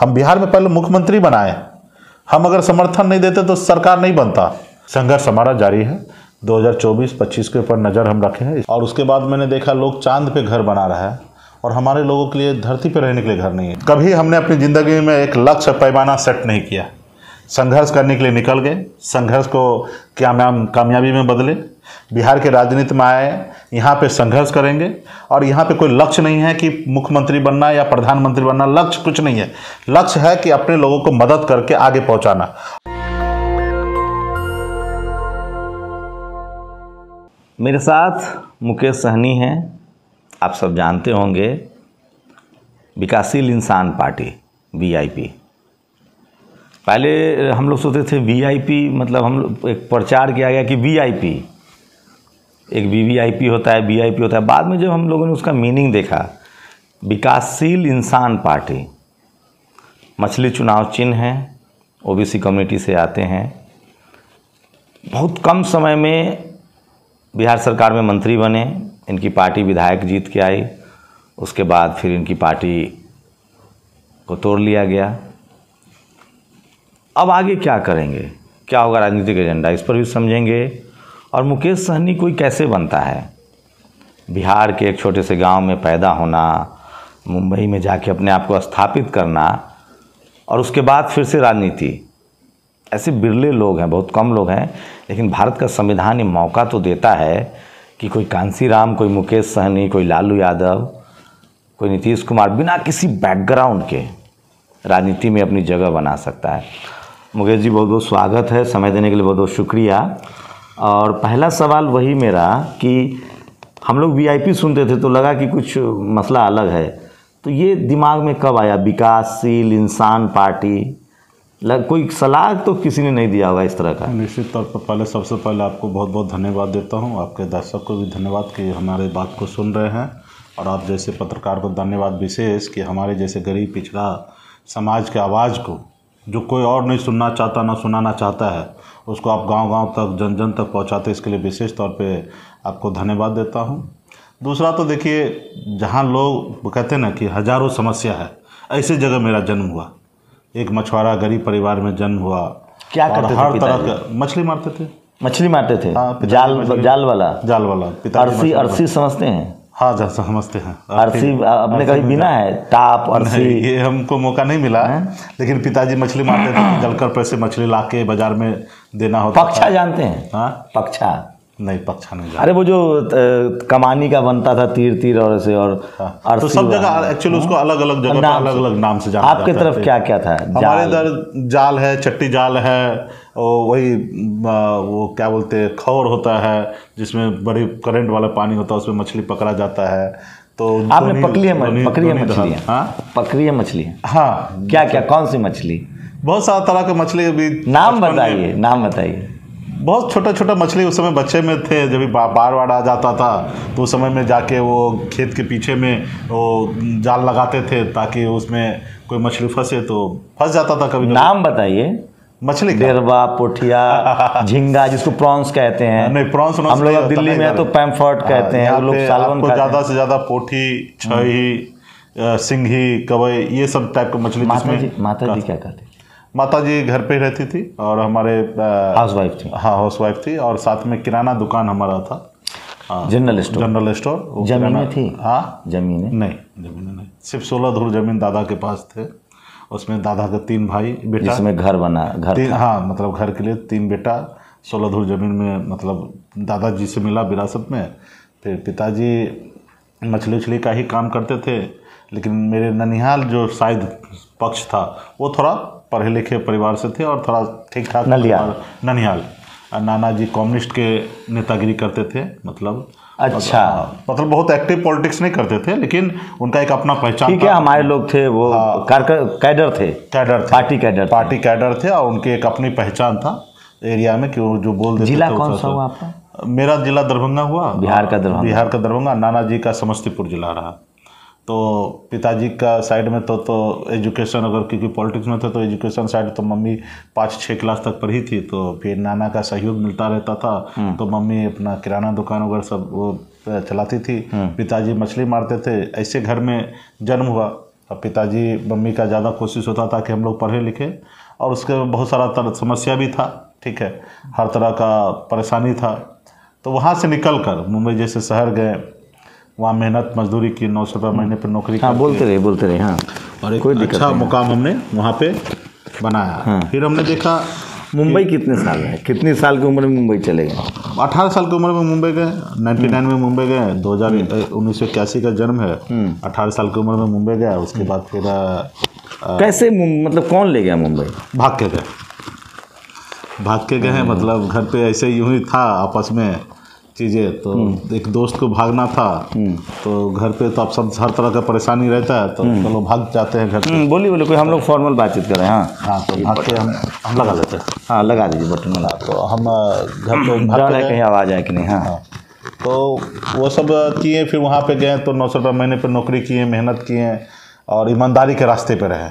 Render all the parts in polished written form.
हम बिहार में पहले मुख्यमंत्री बनाए, हम अगर समर्थन नहीं देते तो सरकार नहीं बनता। संघर्ष हमारा जारी है, 2024-25 के ऊपर नज़र हम रखे हैं। और उसके बाद मैंने देखा लोग चांद पे घर बना रहा है और हमारे लोगों के लिए धरती पे रहने के लिए घर नहीं है। कभी हमने अपनी ज़िंदगी में एक लक्ष्य पैमाना सेट नहीं किया, संघर्ष करने के लिए निकल गए, संघर्ष को कामयाबी में बदले, बिहार के राजनीति में आए, यहाँ पे संघर्ष करेंगे। और यहाँ पे कोई लक्ष्य नहीं है कि मुख्यमंत्री बनना या प्रधानमंत्री बनना, लक्ष्य कुछ नहीं है। लक्ष्य है कि अपने लोगों को मदद करके आगे पहुँचाना। मेरे साथ मुकेश सहनी हैं, आप सब जानते होंगे, विकासशील इंसान पार्टी वीआईपी। पहले हम लोग सोचते थे वीआईपी मतलब हम लोग एक प्रचार किया गया कि वीआईपी एक वीवीआईपी होता है, वीआईपी होता है। बाद में जब हम लोगों ने उसका मीनिंग देखा, विकासशील इंसान पार्टी, मछली चुनाव चिन्ह है, ओबीसी कम्युनिटी से आते हैं, बहुत कम समय में बिहार सरकार में मंत्री बने, इनकी पार्टी विधायक जीत के आई, उसके बाद फिर इनकी पार्टी को तोड़ लिया गया। अब आगे क्या करेंगे, क्या होगा राजनीतिक एजेंडा, इस पर भी समझेंगे। और मुकेश सहनी कोई कैसे बनता है, बिहार के एक छोटे से गांव में पैदा होना, मुंबई में जाके अपने आप को स्थापित करना और उसके बाद फिर से राजनीति, ऐसे बिरले लोग हैं, बहुत कम लोग हैं। लेकिन भारत का संविधान ये मौका तो देता है कि कोई कांशी राम, कोई मुकेश सहनी, कोई लालू यादव, कोई नीतीश कुमार बिना किसी बैकग्राउंड के राजनीति में अपनी जगह बना सकता है। मुकेश जी बहुत बहुत स्वागत है, समय देने के लिए बहुत बहुत शुक्रिया। और पहला सवाल वही मेरा कि हम लोग वीआईपी सुनते थे तो लगा कि कुछ मसला अलग है, तो ये दिमाग में कब आया विकासशील इंसान पार्टी? कोई सलाह तो किसी ने नहीं दिया होगा इस तरह का। निश्चित तौर पर पहले सबसे पहले आपको बहुत बहुत धन्यवाद देता हूं, आपके दर्शक को भी धन्यवाद कि हमारे बात को सुन रहे हैं, और आप जैसे पत्रकार को धन्यवाद विशेष कि हमारे जैसे गरीब पिछड़ा समाज के आवाज़ को जो कोई और नहीं सुनना चाहता ना सुनाना चाहता है, उसको आप गाँव-गाँव तक जन जन तक पहुँचाते, इसके लिए विशेष तौर पर आपको धन्यवाद देता हूँ। दूसरा तो देखिए, जहाँ लोग कहते हैं ना कि हज़ारों समस्या है, ऐसी जगह मेरा जन्म हुआ। एक मछुआरा गरीब परिवार में जन्म हुआ। क्या करते हर तरह का मछली मारते थे, मछली मारते थे। हाँ, जाल वाला अरसी अरसी समझते हैं। हाँ जा समझते हैं अरसी, अपने कभी बिना है टाप अरसी, ये हमको मौका नहीं मिला है। लेकिन पिताजी मछली मारते थे, जलकर पैसे मछली लाके बाजार में देना होता। पक्षा जानते हैं? पक्षा नहीं, पक्षा नहीं। अरे वो जो कमानी का बनता था, तीर तीर और ऐसे और तो सब जगह एक्चुअली उसको अलग अलग जगह अलग अलग नाम से जाना। आपके तरफ क्या क्या था? हमारे इधर जाल है, चट्टी जाल है, वही वो क्या बोलते हैं खौर होता है, जिसमें बड़ी करंट वाला पानी होता है, उसमें मछली पकड़ा जाता है। तो आपने पकड़ी है मछली? हाँ। क्या क्या, कौन सी मछली? बहुत सारा तरह की मछली। अभी नाम बताइए, नाम बताइए। बहुत छोटा छोटा मछली, उस समय बच्चे में थे, जब भी बाढ़ वाड़ आ जाता था तो उस समय में जाके वो खेत के पीछे में वो जाल लगाते थे ताकि उसमें कोई मछली फंसे, तो फंस जाता था कभी। नाम बताइए मछली। डेरवा, पोठिया, झींगा जिसको प्रॉन्स कहते हैं। नहीं, प्रॉन्स हम लोग दिल्ली में तो पैम्फर्ट कहते हैं, लोग सालमन। ज़्यादा से ज़्यादा पोठी, छही, सिंघी, कवई, ये सब टाइप का मछली। माता जी क्या कहते? माता जी घर पे रहती थी और हमारे हाउसवाइफ थी। हाँ, हाउसवाइफ थी, और साथ में किराना दुकान हमारा था, जनरल स्टोर। जमीन थी? हाँ, जमीन नहीं, सिर्फ 16 धुर जमीन दादा के पास थे। उसमें दादा के 3 भाई बेटा, जिसमें घर बना, घर था। हाँ, मतलब घर के लिए 3 बेटा, 16 धुर जमीन में, मतलब दादाजी से मिला विरासत में। फिर पिताजी मछली उछली का ही काम करते थे, लेकिन मेरे ननिहाल जो शायद पक्ष था वो थोड़ा पढ़े लिखे परिवार से थे और थोड़ा ठीक ठाक ननिहाल। नाना जी कम्युनिस्ट के नेतागिरी करते थे, मतलब अच्छा, मतलब बहुत एक्टिव पॉलिटिक्स नहीं करते थे, लेकिन उनका एक अपना पहचान था। हमारे लोग थे वो कैडर थे और उनकी एक अपनी पहचान था एरिया में कि वो जो बोल देते थे। जिला कौन सा हुआ आपका? मेरा जिला दरभंगा हुआ, बिहार का दरभंगा। नाना जी का समस्तीपुर जिला रहा। तो पिताजी का साइड में तो एजुकेशन, अगर क्योंकि पॉलिटिक्स में थे तो एजुकेशन साइड तो मम्मी 5-6 क्लास तक पढ़ी थी। तो फिर नाना का सहयोग मिलता रहता था, तो मम्मी अपना किराना दुकान वगैरह सब वो चलाती थी, पिताजी मछली मारते थे। ऐसे घर में जन्म हुआ। पिताजी मम्मी का ज़्यादा कोशिश होता था कि हम लोग पढ़े लिखे, और उसके बहुत सारा समस्या भी था, ठीक है, हर तरह का परेशानी था। तो वहाँ से निकलकर मुंबई जैसे शहर गए, वहाँ मेहनत मजदूरी की, 900 रुपये महीने पर नौकरी, हाँ बोलते रहे हाँ, और एक अच्छा मुकाम हमने वहाँ पे बनाया। हाँ। फिर हमने देखा मुंबई कितने साल है, कितनी साल की उम्र में मुंबई चले गए? 18 साल की उम्र में मुंबई गए, 99 में मुंबई गए, 1981 का जन्म है, 18 साल की उम्र में मुंबई गया। उसके बाद फिर कैसे मतलब कौन ले गया मुंबई? भाग के गए हैं, मतलब घर पे ऐसे यूं ही था आपस में चीज़ें, तो एक दोस्त को भागना था, तो घर पे तो आप सब हर तरह का परेशानी रहता है, तो चलो भाग जाते हैं घर पे। बोलिए कोई हम लोग फॉर्मल बातचीत कर रहे हैं। हाँ तो भाग के हम लगा लेते हैं। हाँ लगा दीजिए बटन में। तो हम घर पर भाग रहे, कहीं आवाज़ आए कि नहीं। हाँ तो वो सब किए, फिर वहाँ पर गए तो 900 रुपये महीने पर नौकरी किए, मेहनत किए और ईमानदारी के रास्ते पर रहे।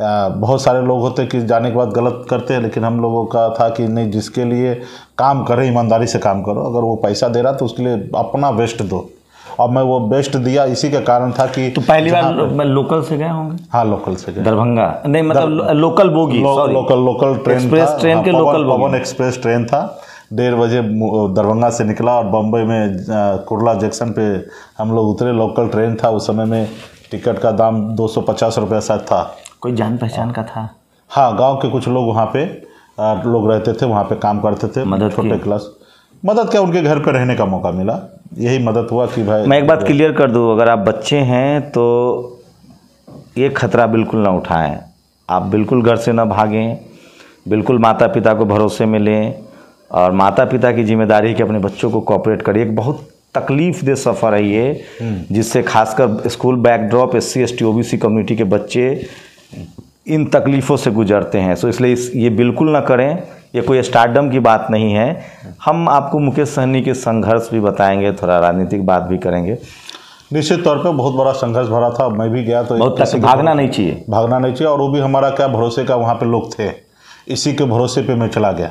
बहुत सारे लोग होते कि जाने के बाद गलत करते हैं, लेकिन हम लोगों का था कि नहीं, जिसके लिए काम करें ईमानदारी से काम करो, अगर वो पैसा दे रहा तो उसके लिए अपना बेस्ट दो, और मैं वो बेस्ट दिया। इसी का कारण था कि तो पहली बार लोकल से गए होंगे। हाँ लोकल से गए, दरभंगा नहीं मतलब local bogie, local train, train के लोकल पवन एक्सप्रेस ट्रेन था। 1:30 बजे दरभंगा से निकला और बम्बई में कुर्ला जंक्शन पे हम लोग उतरे। लोकल ट्रेन था, उस समय में टिकट का दाम 250 रुपया शायद था। कोई जान पहचान का था? हाँ गांव के कुछ लोग वहाँ पे लोग रहते थे, वहाँ पे काम करते थे, मदद छोटे क्लास मदद क्या, उनके घर पे रहने का मौका मिला, यही मदद हुआ कि भाई। मैं एक बात क्लियर कर दूँ, अगर आप बच्चे हैं तो ये खतरा बिल्कुल ना उठाएं, आप बिल्कुल घर से ना भागें, बिल्कुल माता पिता को भरोसे में लें, और माता पिता की जिम्मेदारी है कि अपने बच्चों को कोऑपरेट करिए। एक बहुत तकलीफ दे सफ़र है ये, जिससे खासकर school backdrop SC ST OBC community के बच्चे इन तकलीफ़ों से गुजरते हैं। सो इसलिए ये बिल्कुल ना करें, ये कोई स्टारडम की बात नहीं है। हम आपको मुकेश सहनी के संघर्ष भी बताएंगे, थोड़ा राजनीतिक बात भी करेंगे। निश्चित तौर पे बहुत बड़ा संघर्ष भरा था, मैं भी गया तो बहुत भागना नहीं चाहिए, और वो भी हमारा क्या भरोसे का वहाँ पर लोग थे, इसी के भरोसे पर मैं चला गया,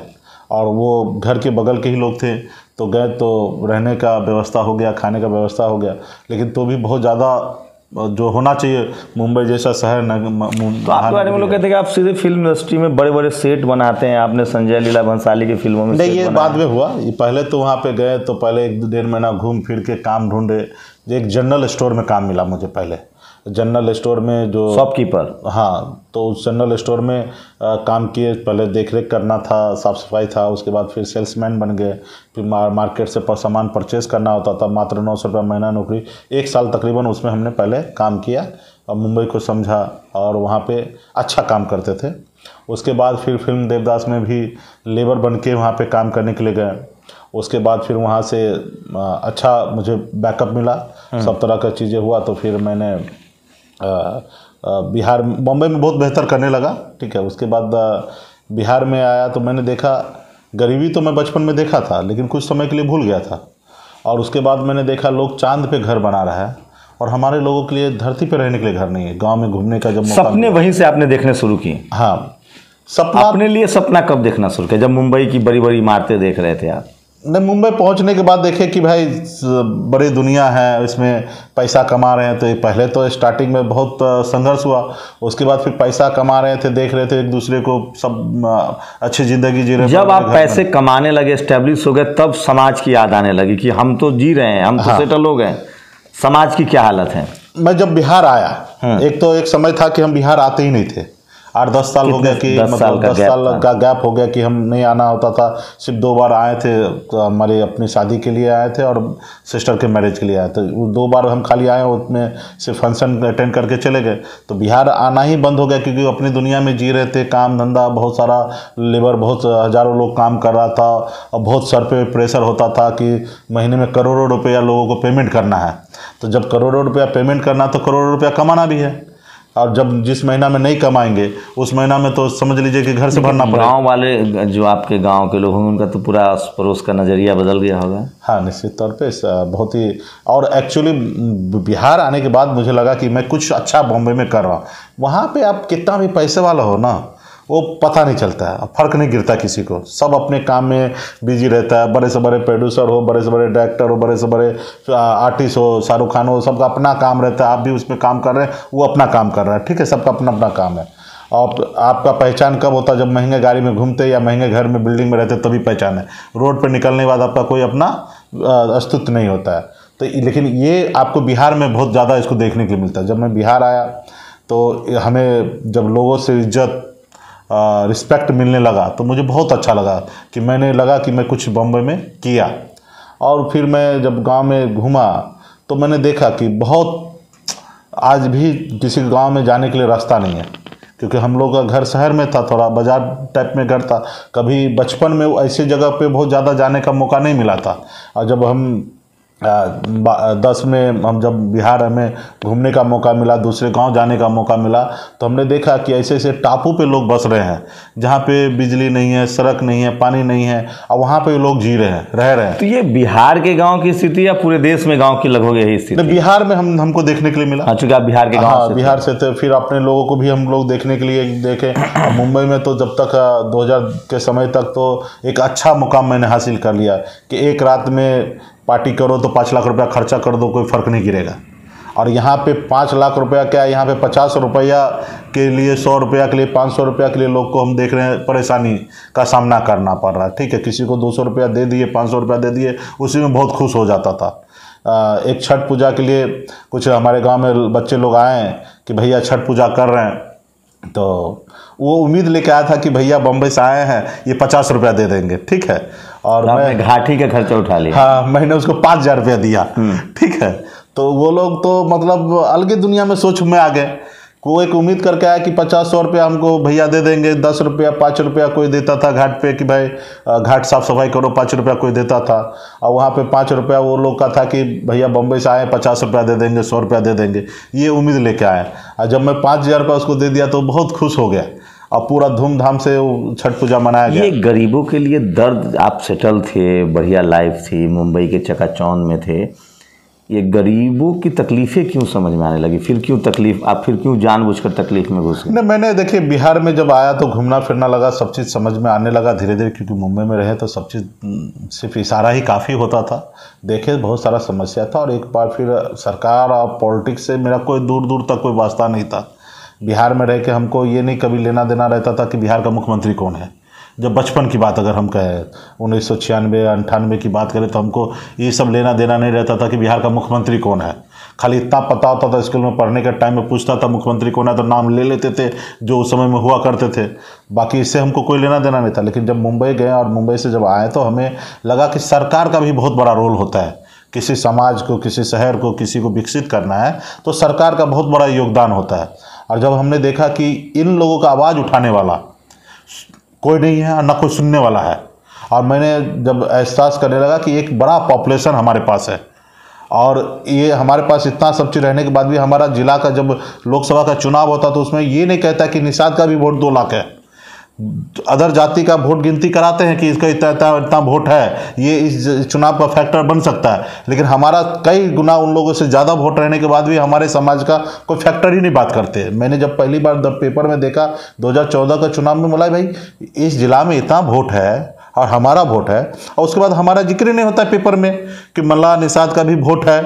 और वो घर के बगल के ही लोग थे। तो गए तो रहने का व्यवस्था हो गया, खाने का व्यवस्था हो गया, लेकिन तो भी बहुत ज़्यादा जो होना चाहिए मुंबई जैसा शहर। तो आपके बारे में लोग कहते हैं कि आप सीधे फिल्म इंडस्ट्री में बड़े बड़े सेट बनाते हैं, आपने संजय लीला भंसाली की फिल्मों में। नहीं ये बाद में हुआ, पहले तो वहाँ पे गए तो पहले 1-1.5 महीना घूम फिर के काम ढूंढे। एक जनरल स्टोर में काम मिला मुझे, पहले जनरल स्टोर में जो शॉपकीपर। हाँ तो उस जनरल स्टोर में काम किए, पहले देखरेख करना था, साफ़ सफाई था, उसके बाद फिर सेल्समैन बन गए, फिर मार्केट से सामान परचेस करना होता था। मात्र 900 रुपये महीना नौकरी, 1 साल तकरीबन उसमें हमने पहले काम किया और मुंबई को समझा, और वहाँ पे अच्छा काम करते थे। उसके बाद फिर फिल्म देवदास में भी लेबर बन के वहाँ पर काम करने के लिए गए। उसके बाद फिर वहाँ से अच्छा मुझे बैकअप मिला, सब तरह का चीज़ें हुआ, तो फिर मैंने बिहार बॉम्बे में बहुत बेहतर करने लगा, ठीक है। उसके बाद बिहार में आया तो मैंने देखा गरीबी तो मैं बचपन में देखा था, लेकिन कुछ समय के लिए भूल गया था। और उसके बाद मैंने देखा लोग चांद पे घर बना रहा है, और हमारे लोगों के लिए धरती पे रहने के लिए घर नहीं है। गांव में घूमने का जब सपने वहीं से आपने देखने शुरू किए। हाँ सपना अपने लिए सपना कब देखना शुरू किया? जब मुंबई की बड़ी बड़ी इमारतें देख रहे थे आप? नहीं, मुंबई पहुंचने के बाद देखे कि भाई बड़ी दुनिया है, इसमें पैसा कमा रहे हैं। तो पहले तो स्टार्टिंग में बहुत संघर्ष हुआ, उसके बाद फिर पैसा कमा रहे थे, देख रहे थे एक दूसरे को, सब अच्छी ज़िंदगी जी रहे। जब आप पैसे कमाने लगे, एस्टेब्लिश हो गए, तब समाज की याद आने लगी कि हम तो जी रहे हैं, हम तो सेटल हो गए, समाज की क्या हालत है। मैं जब बिहार आया, एक समय था कि हम बिहार आते ही नहीं थे, 8-10 साल हो गया कि मतलब 10 साल का गैप हो गया कि हम नहीं आना होता था। सिर्फ 2 बार आए थे, हमारे अपनी शादी के लिए आए थे और सिस्टर के मैरिज के लिए आए थे। 2 बार हम खाली आए, उसमें सिर्फ फंक्शन अटेंड करके चले गए। तो बिहार आना ही बंद हो गया, क्योंकि अपनी दुनिया में जी रहे थे, काम धंधा बहुत सारा, लेबर बहुत हज़ारों लोग काम कर रहा था, और बहुत सर पे प्रेशर होता था कि महीने में करोड़ों रुपया लोगों को पेमेंट करना है। तो जब करोड़ों रुपया पेमेंट करना तो करोड़ों रुपया कमाना भी है, और जब जिस महीना में नहीं कमाएंगे उस महीना में तो समझ लीजिए कि घर से भरना पड़ेगा। गांव वाले जो आपके गांव के लोग होंगे उनका तो पूरा आस पड़ोस का नज़रिया बदल गया होगा। हाँ निश्चित तौर पे बहुत ही, और एक्चुअली बिहार आने के बाद मुझे लगा कि मैं कुछ अच्छा बॉम्बे में कर रहा हूँ। वहाँ पे आप कितना भी पैसे वाला हो ना, वो पता नहीं चलता है, फर्क नहीं गिरता किसी को, सब अपने काम में बिजी रहता है। बड़े से बड़े प्रोड्यूसर हो, बड़े से बड़े डायरेक्टर हो, बड़े से बड़े आर्टिस्ट हो, शाहरुख खान हो, सबका अपना काम रहता है। आप भी उसमें काम कर रहे हैं, वो अपना काम कर रहा है, ठीक है, सबका अपना अपना काम है। और आपका पहचान कब होता है? जब महंगे गाड़ी में घूमते या महंगे घर में बिल्डिंग में रहते तभी पहचान है, रोड पर निकलने के बाद आपका कोई अपना अस्तित्व नहीं होता है। तो लेकिन ये आपको बिहार में बहुत ज़्यादा इसको देखने के लिए मिलता है। जब मैं बिहार आया तो हमें जब लोगों से इज्जत रिस्पेक्ट मिलने लगा तो मुझे बहुत अच्छा लगा कि मैंने लगा कि मैं कुछ बम्बई में किया। और फिर मैं जब गांव में घूमा तो मैंने देखा कि बहुत आज भी किसी गांव में जाने के लिए रास्ता नहीं है, क्योंकि हम लोग का घर शहर में था, थोड़ा बाजार टाइप में घर था। कभी बचपन में ऐसी जगह पे बहुत ज़्यादा जाने का मौका नहीं मिला था। और जब हम 2010 में हम जब बिहार हमें घूमने का मौका मिला, दूसरे गांव जाने का मौका मिला, तो हमने देखा कि ऐसे ऐसे टापू पे लोग बस रहे हैं जहां पे बिजली नहीं है, सड़क नहीं है, पानी नहीं है, और वहां पे लोग जी रहे हैं, रह रहे हैं। तो ये बिहार के गांव की स्थिति या पूरे देश में गांव की लगभग यही स्थिति? बिहार में हमको देखने के लिए मिला, चूँकि आप बिहार के गाँव, बिहार से थे। फिर अपने लोगों को भी हम लोग देखने के लिए देखे। मुंबई में तो जब तक 2000 के समय तक तो एक अच्छा मुकाम मैंने हासिल कर लिया कि एक रात में पार्टी करो तो 5 लाख रुपया खर्चा कर दो, कोई फ़र्क नहीं गिरेगा। और यहाँ पे 5 लाख रुपया क्या, यहाँ पे 50 रुपया के लिए, 100 रुपया के लिए, 500 रुपया के लिए लोग को हम देख रहे हैं परेशानी का सामना करना पड़ रहा है। ठीक है, किसी को 200 रुपया दे दिए, 500 रुपया दे दिए, उसी में बहुत खुश हो जाता था। एक छठ पूजा के लिए कुछ हमारे गाँव में बच्चे लोग आए कि भैया छठ पूजा कर रहे हैं, तो वो उम्मीद लेके आया था कि भैया बम्बई से आए हैं, ये 50 रुपया दे देंगे, ठीक है। और मैं घाटी का खर्चा उठा लिया। हाँ, मैंने उसको 5000 रुपया दिया, ठीक है। तो वो लोग तो मतलब अलग ही दुनिया में सोच में आ गए। को एक उम्मीद करके आया कि 50-100 रुपया हमको भैया दे देंगे, 10 रुपया 5 रुपया कोई देता था घाट पे कि भाई घाट साफ सफाई करो, 5 रुपया कोई देता था। और वहाँ पे 5 रुपया वो लोग का था कि भैया बम्बई से आए 50 रुपया दे देंगे, 100 रुपया दे देंगे, ये उम्मीद लेके आए। और जब मैं 5000 रुपया उसको दे दिया तो बहुत खुश हो गया और पूरा धूमधाम से छठ पूजा मनाया गया। ये गरीबों के लिए दर्द, आप सेटल थे, बढ़िया लाइफ थी, मुंबई के चकाचौंध में थे, ये गरीबों की तकलीफ़ें क्यों समझ में आने लगी? फिर क्यों तकलीफ, आप फिर क्यों जानबूझकर तकलीफ में घुस गए? नहीं, मैंने देखिए बिहार में जब आया तो घूमना फिरना लगा, सब चीज़ समझ में आने लगा धीरे धीरे, क्योंकि मुंबई में रहे तो सब चीज़ सिर्फ इशारा ही काफ़ी होता था, देखे बहुत सारा समस्या था। और एक बार फिर सरकार और पॉलिटिक्स से मेरा कोई दूर दूर तक कोई वास्ता नहीं था। बिहार में रह के हमको ये नहीं कभी लेना देना रहता था कि बिहार का मुख्यमंत्री कौन है। जब बचपन की बात अगर हम कहें 1996-98 की बात करें तो हमको ये सब लेना देना नहीं रहता था कि बिहार का मुख्यमंत्री कौन है। खाली इतना पता होता था, स्कूल में पढ़ने के टाइम में पूछता था मुख्यमंत्री कौन है तो नाम ले लेते थे जो उस समय में हुआ करते थे, बाकी इससे हमको कोई लेना देना नहीं था। लेकिन जब मुंबई गए और मुंबई से जब आए तो हमें लगा कि सरकार का भी बहुत बड़ा रोल होता है, किसी समाज को, किसी शहर को, किसी को विकसित करना है तो सरकार का बहुत बड़ा योगदान होता है। और जब हमने देखा कि इन लोगों का आवाज़ उठाने वाला कोई नहीं है और ना कोई सुनने वाला है, और मैंने जब एहसास करने लगा कि एक बड़ा पॉपुलेशन हमारे पास है और ये हमारे पास इतना सब चीज़ रहने के बाद भी हमारा ज़िला का जब लोकसभा का चुनाव होता तो उसमें ये नहीं कहता कि निषाद का भी वोट 2 लाख है, अदर जाति का वोट गिनती कराते हैं कि इसका इतना इतना इतना वोट है, ये इस चुनाव का फैक्टर बन सकता है। लेकिन हमारा कई गुना उन लोगों से ज़्यादा वोट रहने के बाद भी हमारे समाज का कोई फैक्टर ही नहीं बात करते। मैंने जब पहली बार पेपर में देखा 2014 का चुनाव में, बोला भाई इस जिला में इतना वोट है और हमारा वोट है, और उसके बाद हमारा जिक्र ही नहीं होता पेपर में कि मल्ला निषाद का भी वोट है।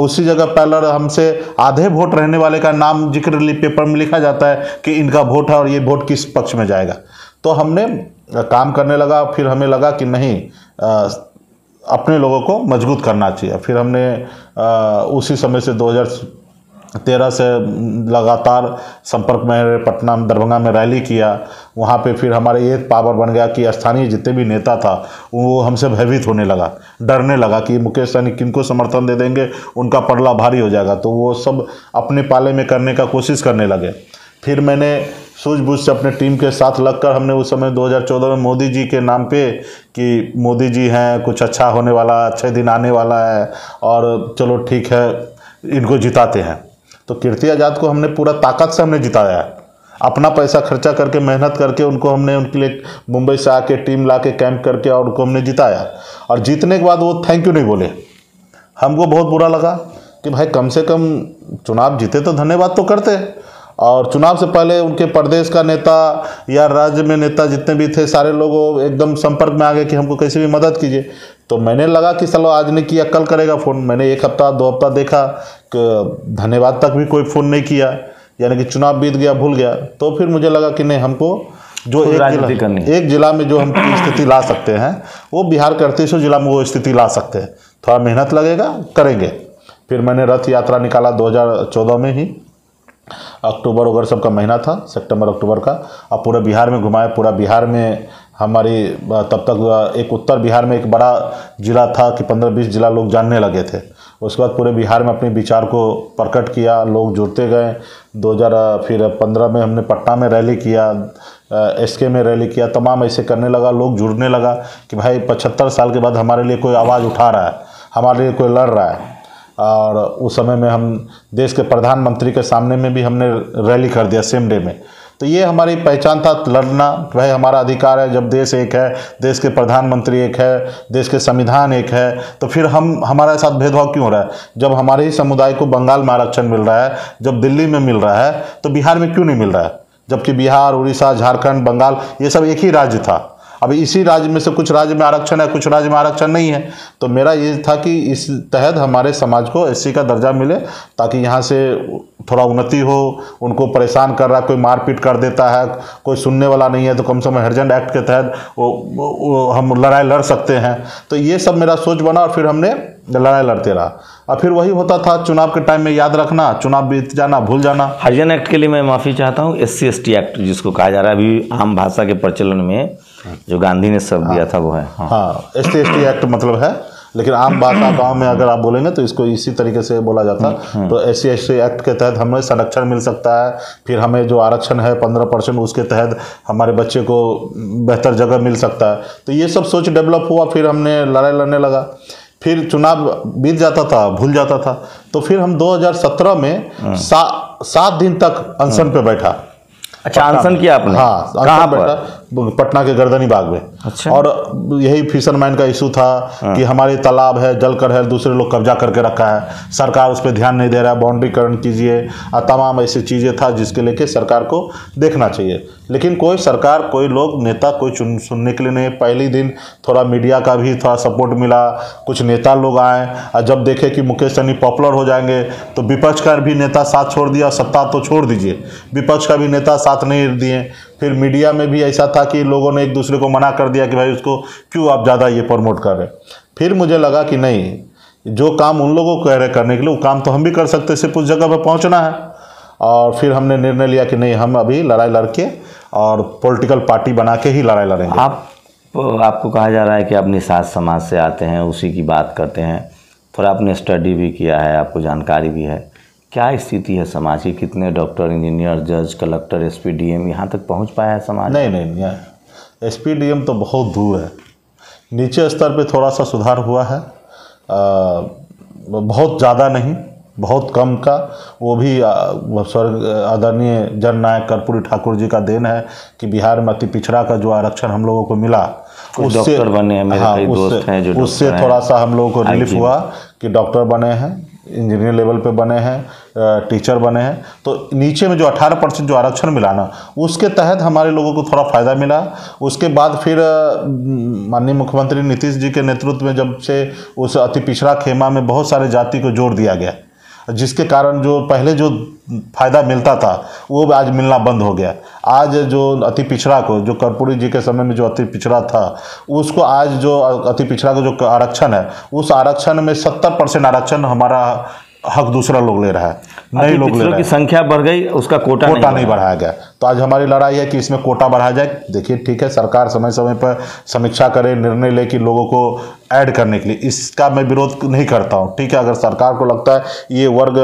उसी जगह पहले हमसे आधे वोट रहने वाले का नाम जिक्र पेपर में लिखा जाता है कि इनका वोट है और ये वोट किस पक्ष में जाएगा। तो हमने काम करने लगा, फिर हमें लगा कि नहीं अपने लोगों को मजबूत करना चाहिए। फिर हमने उसी समय से 2013 से लगातार संपर्क में पटना में, दरभंगा में रैली किया। वहाँ पे फिर हमारे ये पावर बन गया कि स्थानीय जितने भी नेता था वो हमसे भयभीत होने लगा, डरने लगा कि मुकेश सहनी किनको समर्थन दे देंगे, उनका पल्ला भारी हो जाएगा, तो वो सब अपने पाले में करने का कोशिश करने लगे। फिर मैंने सूझबूझ से अपने टीम के साथ लगकर हमने उस समय 2014 में मोदी जी के नाम पे कि मोदी जी हैं, कुछ अच्छा होने वाला, अच्छे दिन आने वाला है और चलो ठीक है इनको जिताते हैं, तो कीर्ति आज़ाद को हमने पूरा ताकत से हमने जिताया, अपना पैसा खर्चा करके, मेहनत करके उनको हमने उनके लिए मुंबई से आके टीम लाके कैंप करके और उनको हमने जिताया। और जीतने के बाद वो थैंक यू नहीं बोले, हमको बहुत बुरा लगा कि भाई कम से कम चुनाव जीते तो धन्यवाद तो करते। और चुनाव से पहले उनके प्रदेश का नेता या राज्य में नेता जितने भी थे सारे लोग एकदम संपर्क में आ गए कि हमको कैसे भी मदद कीजिए। तो मैंने लगा कि चलो आज ने किया कल करेगा फ़ोन। मैंने एक हफ्ता दो हफ्ता देखा कि धन्यवाद तक भी कोई फ़ोन नहीं किया, यानी कि चुनाव बीत गया भूल गया। तो फिर मुझे लगा कि नहीं, हमको जो एक जिला में जो हम स्थिति ला सकते हैं वो बिहार के 38 जिला में वो स्थिति ला सकते हैं, थोड़ा मेहनत लगेगा, करेंगे। फिर मैंने रथ यात्रा निकाला 2014 में ही, अक्टूबर वगैरह सबका महीना था, सितंबर अक्टूबर का। अब पूरे बिहार में घुमाए, पूरा बिहार में हमारी तब तक एक उत्तर बिहार में एक बड़ा जिला था कि 15-20 जिला लोग जानने लगे थे। उसके बाद पूरे बिहार में अपने विचार को प्रकट किया, लोग जुड़ते गए। 2015 में हमने पटना में रैली किया, एसके में रैली किया, तमाम ऐसे करने लगा, लोग जुड़ने लगा कि भाई 75 साल के बाद हमारे लिए कोई आवाज़ उठा रहा है, हमारे लिए कोई लड़ रहा है। और उस समय में हम देश के प्रधानमंत्री के सामने में भी हमने रैली कर दिया सेम डे में। तो ये हमारी पहचान था, लड़ना, भाई हमारा अधिकार है। जब देश एक है, देश के प्रधानमंत्री एक है, देश के संविधान एक है, तो फिर हम हमारे साथ भेदभाव क्यों हो रहा है? जब हमारे ही समुदाय को बंगाल में आरक्षण मिल रहा है, जब दिल्ली में मिल रहा है, तो बिहार में क्यों नहीं मिल रहा है? जबकि बिहार, उड़ीसा, झारखंड, बंगाल ये सब एक ही राज्य था। अब इसी राज्य में से कुछ राज्य में आरक्षण है, कुछ राज्य में आरक्षण नहीं है। तो मेरा ये था कि इस तहत हमारे समाज को एससी का दर्जा मिले ताकि यहाँ से थोड़ा उन्नति हो। उनको परेशान कर रहा, कोई मारपीट कर देता है, कोई सुनने वाला नहीं है, तो कम से कम हर्जेंट एक्ट के तहत वो हम लड़ाई लड़ सकते हैं। तो ये सब मेरा सोच बना और फिर हमने लड़ाई लड़ते रहा। और फिर वही होता था चुनाव के टाइम में, याद रखना, चुनाव बीत जाना, भूल जाना। हरिजन एक्ट के लिए मैं माफ़ी चाहता हूँ, SC ST एक्ट जिसको कहा जा रहा है अभी आम भाषा के प्रचलन में, जो गांधी ने शब्द दिया था वो है। हाँ, SC ST एक्ट मतलब है, लेकिन आम भाषा गांव में अगर आप बोलेंगे तो इसको इसी तरीके से बोला जाता। तो SC ST एक्ट के तहत हमें संरक्षण मिल सकता है। फिर हमें जो आरक्षण है 15% उसके तहत हमारे बच्चे को बेहतर जगह मिल सकता है। तो ये सब सोच डेवलप हुआ, फिर हमने लड़ाई लड़ने लगा। फिर चुनाव बीत जाता था, भूल जाता था। तो फिर हम 2017 में 7 दिन तक अनशन पे बैठा। अच्छा, अनशन किया आपने? हाँ, कहाँ बैठा? पटना के गर्दनी बाग में। अच्छा। और यही फिशरमैन का इशू था कि हमारे तालाब है, जलकर है, दूसरे लोग कब्जा करके रखा है, सरकार उस पर ध्यान नहीं दे रहा है, बाउंड्रीकरण कीजिए, और तमाम ऐसी चीज़ें था जिसके लेके सरकार को देखना चाहिए। लेकिन कोई सरकार, कोई लोग, नेता कोई सुनने के लिए नहीं। पहले दिन थोड़ा मीडिया का भी थोड़ा सपोर्ट मिला, कुछ नेता लोग आए, और जब देखे कि मुकेश सहनी पॉपुलर हो जाएंगे तो विपक्ष का भी नेता साथ छोड़ दिया। सत्ता तो छोड़ दीजिए, विपक्ष का भी नेता साथ नहीं दिए। फिर मीडिया में भी ऐसा था कि लोगों ने एक दूसरे को मना कर दिया कि भाई उसको क्यों आप ज़्यादा ये प्रमोट कर रहे। फिर मुझे लगा कि नहीं, जो काम उन लोगों को कह रहे करने के लिए वो काम तो हम भी कर सकते, सिर्फ उस जगह पर पहुँचना है। और फिर हमने निर्णय लिया कि नहीं, हम अभी लड़ाई लड़ के और पॉलिटिकल पार्टी बना के ही लड़ाई लड़ेंगे। आपको कहा जा रहा है कि आप निषाद समाज से आते हैं, उसी की बात करते हैं, थोड़ा आपने स्टडी भी किया है, आपको जानकारी भी है। क्या स्थिति है समाज की? कितने डॉक्टर, इंजीनियर, जज, कलेक्टर, SP, DM यहाँ तक पहुँच पाया है समाज? नहीं, SP, DM तो बहुत दूर है। नीचे स्तर पर थोड़ा सा सुधार हुआ है, बहुत ज़्यादा नहीं, बहुत कम का। वो भी स्वर्ग आदरणीय जननायक कर्पूरी ठाकुर जी का देन है कि बिहार में अति पिछड़ा का जो आरक्षण हम लोगों को मिला, उससे बने हैं, मेरे कई दोस्त हैं जो उससे थोड़ा सा हम लोगों को रिलीफ हुआ कि डॉक्टर बने हैं, इंजीनियर लेवल पे बने हैं, टीचर बने हैं। तो नीचे में जो 18% जो आरक्षण मिला ना, उसके तहत हमारे लोगों को थोड़ा फ़ायदा मिला। उसके बाद फिर माननीय मुख्यमंत्री नीतीश जी के नेतृत्व में जब से उस अति पिछड़ा खेमा में बहुत सारे जाति को जोड़ दिया गया, जिसके कारण जो पहले जो फ़ायदा मिलता था वो आज मिलना बंद हो गया। आज जो अति पिछड़ा को, जो कर्पूरी जी के समय में जो अति पिछड़ा था, उसको आज जो अति पिछड़ा का जो आरक्षण है, उस आरक्षण में 70% आरक्षण हमारा हक दूसरा लोग ले रहा है, नए लोग ले रहा है। की संख्या बढ़ गई, उसका कोटा नहीं बढ़ाया गया। तो आज हमारी लड़ाई है कि इसमें कोटा बढ़ाया जाए। देखिए, ठीक है, सरकार समय समय पर समीक्षा करे, निर्णय ले कि लोगों को ऐड करने के लिए, इसका मैं विरोध नहीं करता हूँ। ठीक है, अगर सरकार को लगता है ये वर्ग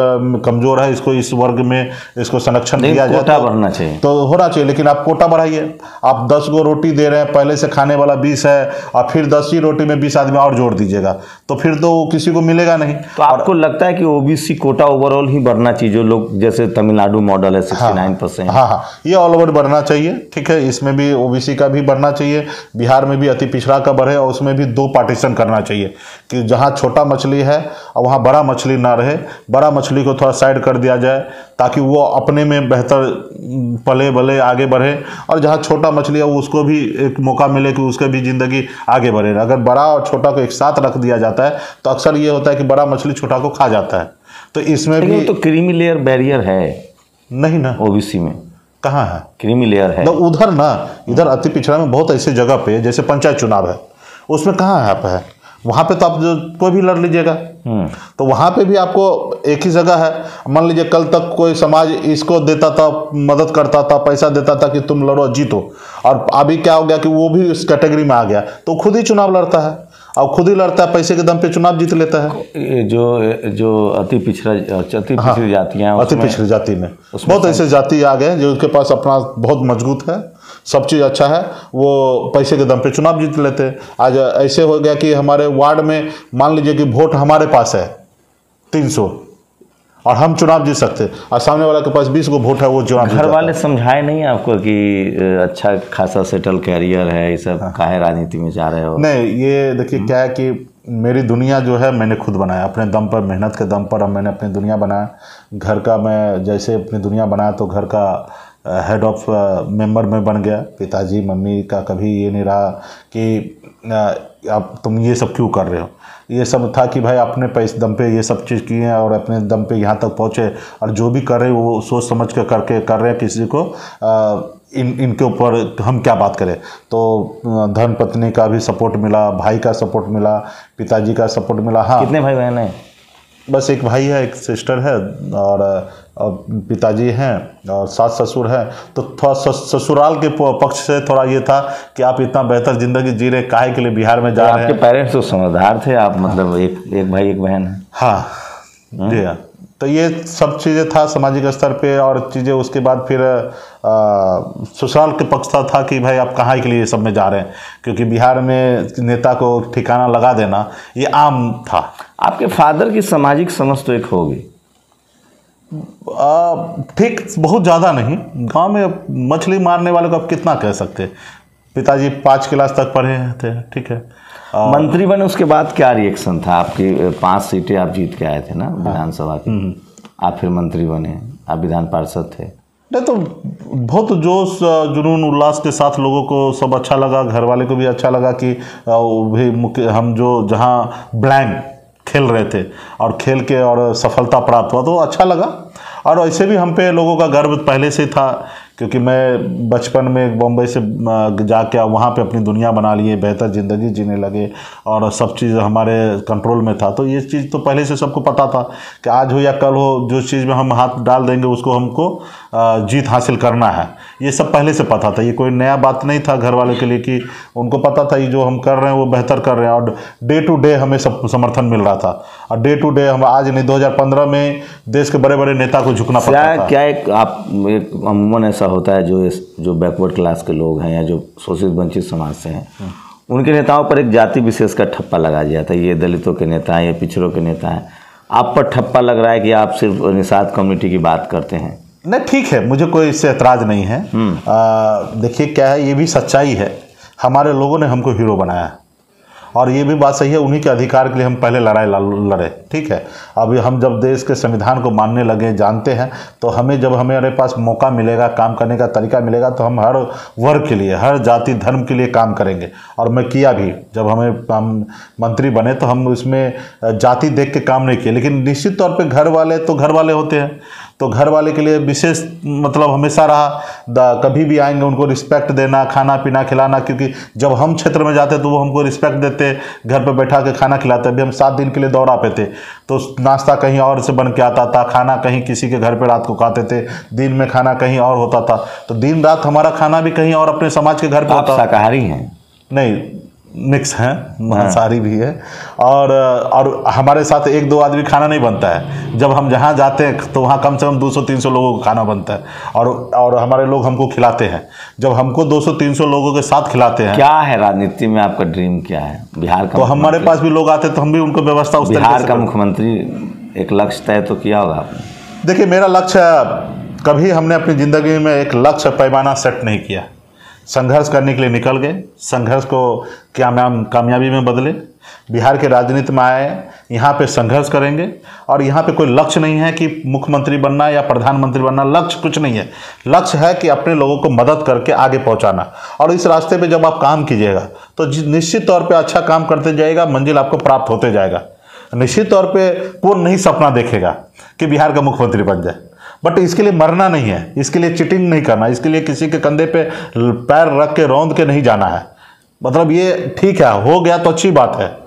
कमजोर है, इसको इस वर्ग में इसको संरक्षण दिया जाए, कोटा बढ़ना चाहिए तो होना चाहिए, लेकिन आप कोटा बढ़ाइए। आप 10 गो रोटी दे रहे हैं, पहले से खाने वाला 20 है, और फिर 10 ही रोटी में 20 आदमी और जोड़ दीजिएगा तो फिर तो किसी को मिलेगा नहीं। तो आपको लगता है कि OBC कोटा ओवरऑल ही बढ़ना चाहिए, जो लोग, जैसे तमिलनाडु मॉडल है 69%? हाँ, ये ऑल ओवर बढ़ना चाहिए, ठीक है। इसमें भी ओबीसी का भी बढ़ना चाहिए, बिहार में भी अति पिछड़ा का बढ़े, और उसमें भी दो पार्टीशन करना चाहिए कि जहाँ छोटा मछली है और वहाँ बड़ा मछली ना रहे, बड़ा मछली को थोड़ा साइड कर दिया जाए ताकि वो अपने में बेहतर पले भले आगे बढ़े, और जहाँ छोटा मछली है उसको भी एक मौका मिले कि उसके भी ज़िंदगी आगे बढ़े। अगर बड़ा और छोटा को एक साथ रख दिया जाता है तो अक्सर ये होता है कि बड़ा मछली छोटा को खा जाता है। तो इसमें भी तो क्रीमी लेयर बैरियर है नहीं ना, ओबीसी में कहाँ है क्रीमी लेयर है उधर ना, इधर अति पिछड़ा में बहुत ऐसी जगह पे, जैसे पंचायत चुनाव है उसमें कहाँ यहाँ पे है, वहाँ पे तो आप जो कोई भी लड़ लीजिएगा, तो वहाँ पे भी आपको एक ही जगह है। मान लीजिए कल तक कोई समाज इसको देता था, मदद करता था, पैसा देता था कि तुम लड़ो जीतो, और अभी क्या हो गया कि वो भी उस कैटेगरी में आ गया तो खुद ही चुनाव लड़ता है और खुद ही लड़ता है, पैसे के दम पे चुनाव जीत लेता है। जो अति पिछड़ी जातियाँ, अति पिछड़ी जाति में बहुत ऐसे जाति आ गए जो उसके पास अपना बहुत मजबूत है, सब चीज़ अच्छा है, वो पैसे के दम पे चुनाव जीत लेते हैं। आज ऐसे हो गया कि हमारे वार्ड में मान लीजिए कि वोट हमारे पास है 300 और हम चुनाव जीत सकते हैं, और सामने वाला के पास 20 को वोट है वो चुनाव जीत सकता है। घर वाले समझाए नहीं आपको कि अच्छा खासा सेटल कैरियर है, ये सब काहे राजनीति में जा रहे हो? नहीं, ये देखिए क्या है कि मेरी दुनिया जो है मैंने खुद बनाया अपने दम पर, मेहनत के दम पर, और मैंने अपनी दुनिया बनाया। घर का मैं जैसे अपनी दुनिया बनाया तो घर का हेड ऑफ मेंबर में बन गया। पिताजी मम्मी का कभी ये नहीं रहा कि आप तुम ये सब क्यों कर रहे हो, ये सब था कि भाई अपने पैसे दम पे ये सब चीज़ किए हैं और अपने दम पे यहाँ तक पहुँचे, और जो भी कर रहे हो वो सोच समझ कर करके कर रहे हैं, किसी को इनके ऊपर हम क्या बात करें। तो धर्म पत्नी का भी सपोर्ट मिला, भाई का सपोर्ट मिला, पिताजी का सपोर्ट मिला। हाँ, कितने भाई बहन हैं? बस एक भाई है, एक सिस्टर है, और पिताजी हैं और सास ससुर हैं। तो थोड़ा ससुराल के पक्ष से थोड़ा ये था कि आप इतना बेहतर ज़िंदगी जी रहे, काहे के लिए बिहार में जा रहे हैं। आपके पेरेंट्स तो समझदार थे, आप मतलब एक भाई एक बहन है। हाँ जी हाँ, तो ये सब चीज़ें था सामाजिक स्तर पे और चीज़ें। उसके बाद फिर ससुराल के पक्ष था कि भाई आप कहाँ के लिए सब में जा रहे हैं, क्योंकि बिहार में नेता को ठिकाना लगा देना ये आम था। आपके फादर की सामाजिक समझ तो एक होगी ठीक, बहुत ज़्यादा नहीं। गांव में मछली मारने वाले को आप कितना कह सकते? पिताजी 5 क्लास तक पढ़े थे, ठीक है। मंत्री बने उसके बाद क्या रिएक्शन था? आपकी 5 सीटें आप जीत के आए थे ना विधानसभा की, आप फिर मंत्री बने, आप विधान पार्षद थे। नहीं तो बहुत जोश जुनून उल्लास के साथ लोगों को सब अच्छा लगा, घर वाले को भी अच्छा लगा कि भाई हम जो जहाँ ब्लैंक खेल रहे थे और खेल के और सफलता प्राप्त हुआ तो अच्छा लगा। और ऐसे भी हम पे लोगों का गर्व पहले से था, क्योंकि मैं बचपन में बम्बई से जाके वहाँ पे अपनी दुनिया बना लिए, बेहतर ज़िंदगी जीने लगे और सब चीज़ हमारे कंट्रोल में था। तो ये चीज़ तो पहले से सबको पता था कि आज हो या कल हो, जो चीज़ में हम हाथ डाल देंगे उसको हमको जीत हासिल करना है। ये सब पहले से पता था, ये कोई नया बात नहीं था घर वालों के लिए, कि उनको पता था ये जो हम कर रहे हैं वो बेहतर कर रहे हैं। और डे टू डे हमें सब समर्थन मिल रहा था, और डे टू डे हम आज नहीं 2015 में देश के बड़े बड़े नेता को झुकना पड़ता था। क्या आप अमूमन ऐसा होता है जो बैकवर्ड क्लास के लोग हैं या जो शोषित वंचित समाज से हैं, उनके नेताओं पर एक जाति विशेष का ठप्पा लगा दिया था, ये दलितों के नेता हैं, ये पिछड़ों के नेता हैं। आप पर ठप्पा लग रहा है कि आप सिर्फ निषाद कम्युनिटी की बात करते हैं। नहीं ठीक है, मुझे कोई इससे एतराज़ नहीं है। देखिए क्या है, ये भी सच्चाई है, हमारे लोगों ने हमको हीरो बनाया और ये भी बात सही है, उन्हीं के अधिकार के लिए हम पहले लड़ाई लड़े, ठीक है। अब हम जब देश के संविधान को मानने लगे, जानते हैं, तो हमें जब हमारे पास मौका मिलेगा, काम करने का तरीका मिलेगा, तो हम हर वर्ग के लिए, हर जाति धर्म के लिए काम करेंगे। और मैं किया भी, जब हम मंत्री बने तो हम उसमें जाति देख के काम नहीं किए, लेकिन निश्चित तौर पर घर वाले तो घर वाले होते हैं, तो घर वाले के लिए विशेष मतलब हमेशा रहा, कभी भी आएंगे उनको रिस्पेक्ट देना, खाना पीना खिलाना, क्योंकि जब हम क्षेत्र में जाते तो वो हमको रिस्पेक्ट देते, घर पर बैठा के खाना खिलाते। अभी हम 7 दिन के लिए दौरा पे थे तो नाश्ता कहीं और से बन के आता था, खाना कहीं किसी के घर पे रात को खाते थे, दिन में खाना कहीं और होता था, तो दिन रात हमारा खाना भी कहीं और अपने समाज के घर पर होता। शाकाहारी हैं? नहीं, मिक्स हैं, मांसाहारी भी है। और हमारे साथ 1-2 आदमी खाना नहीं बनता है, जब हम जहाँ जाते हैं तो वहाँ कम से कम 200-300 लोगों को खाना बनता है, और हमारे लोग हमको खिलाते हैं। जब हमको 200-300 लोगों के साथ खिलाते हैं। क्या है राजनीति में आपका ड्रीम, क्या है? बिहार का तो हमारे पास भी लोग आते तो हम भी उनको व्यवस्था उस तरह से। बिहार का मुख्यमंत्री एक लक्ष्य तय तो किया होगा आपने? देखिए मेरा लक्ष्य कभी हमने अपनी ज़िंदगी में एक लक्ष्य पैमाना सेट नहीं किया। संघर्ष करने के लिए निकल गए, संघर्ष को कामयाबी में बदले, बिहार के राजनीति में आए, यहाँ पे संघर्ष करेंगे। और यहाँ पे कोई लक्ष्य नहीं है कि मुख्यमंत्री बनना या प्रधानमंत्री बनना, लक्ष्य कुछ नहीं है। लक्ष्य है कि अपने लोगों को मदद करके आगे पहुँचाना, और इस रास्ते पे जब आप काम कीजिएगा तो निश्चित तौर पे अच्छा काम करते जाएगा, मंजिल आपको प्राप्त होते जाएगा। निश्चित तौर पर पूर्ण नहीं सपना देखेगा कि बिहार का मुख्यमंत्री बन जाए, बट इसके लिए मरना नहीं है, इसके लिए चीटिंग नहीं करना, इसके लिए किसी के कंधे पे पैर रख के रौंद के नहीं जाना है। मतलब ये ठीक है, हो गया तो अच्छी बात है,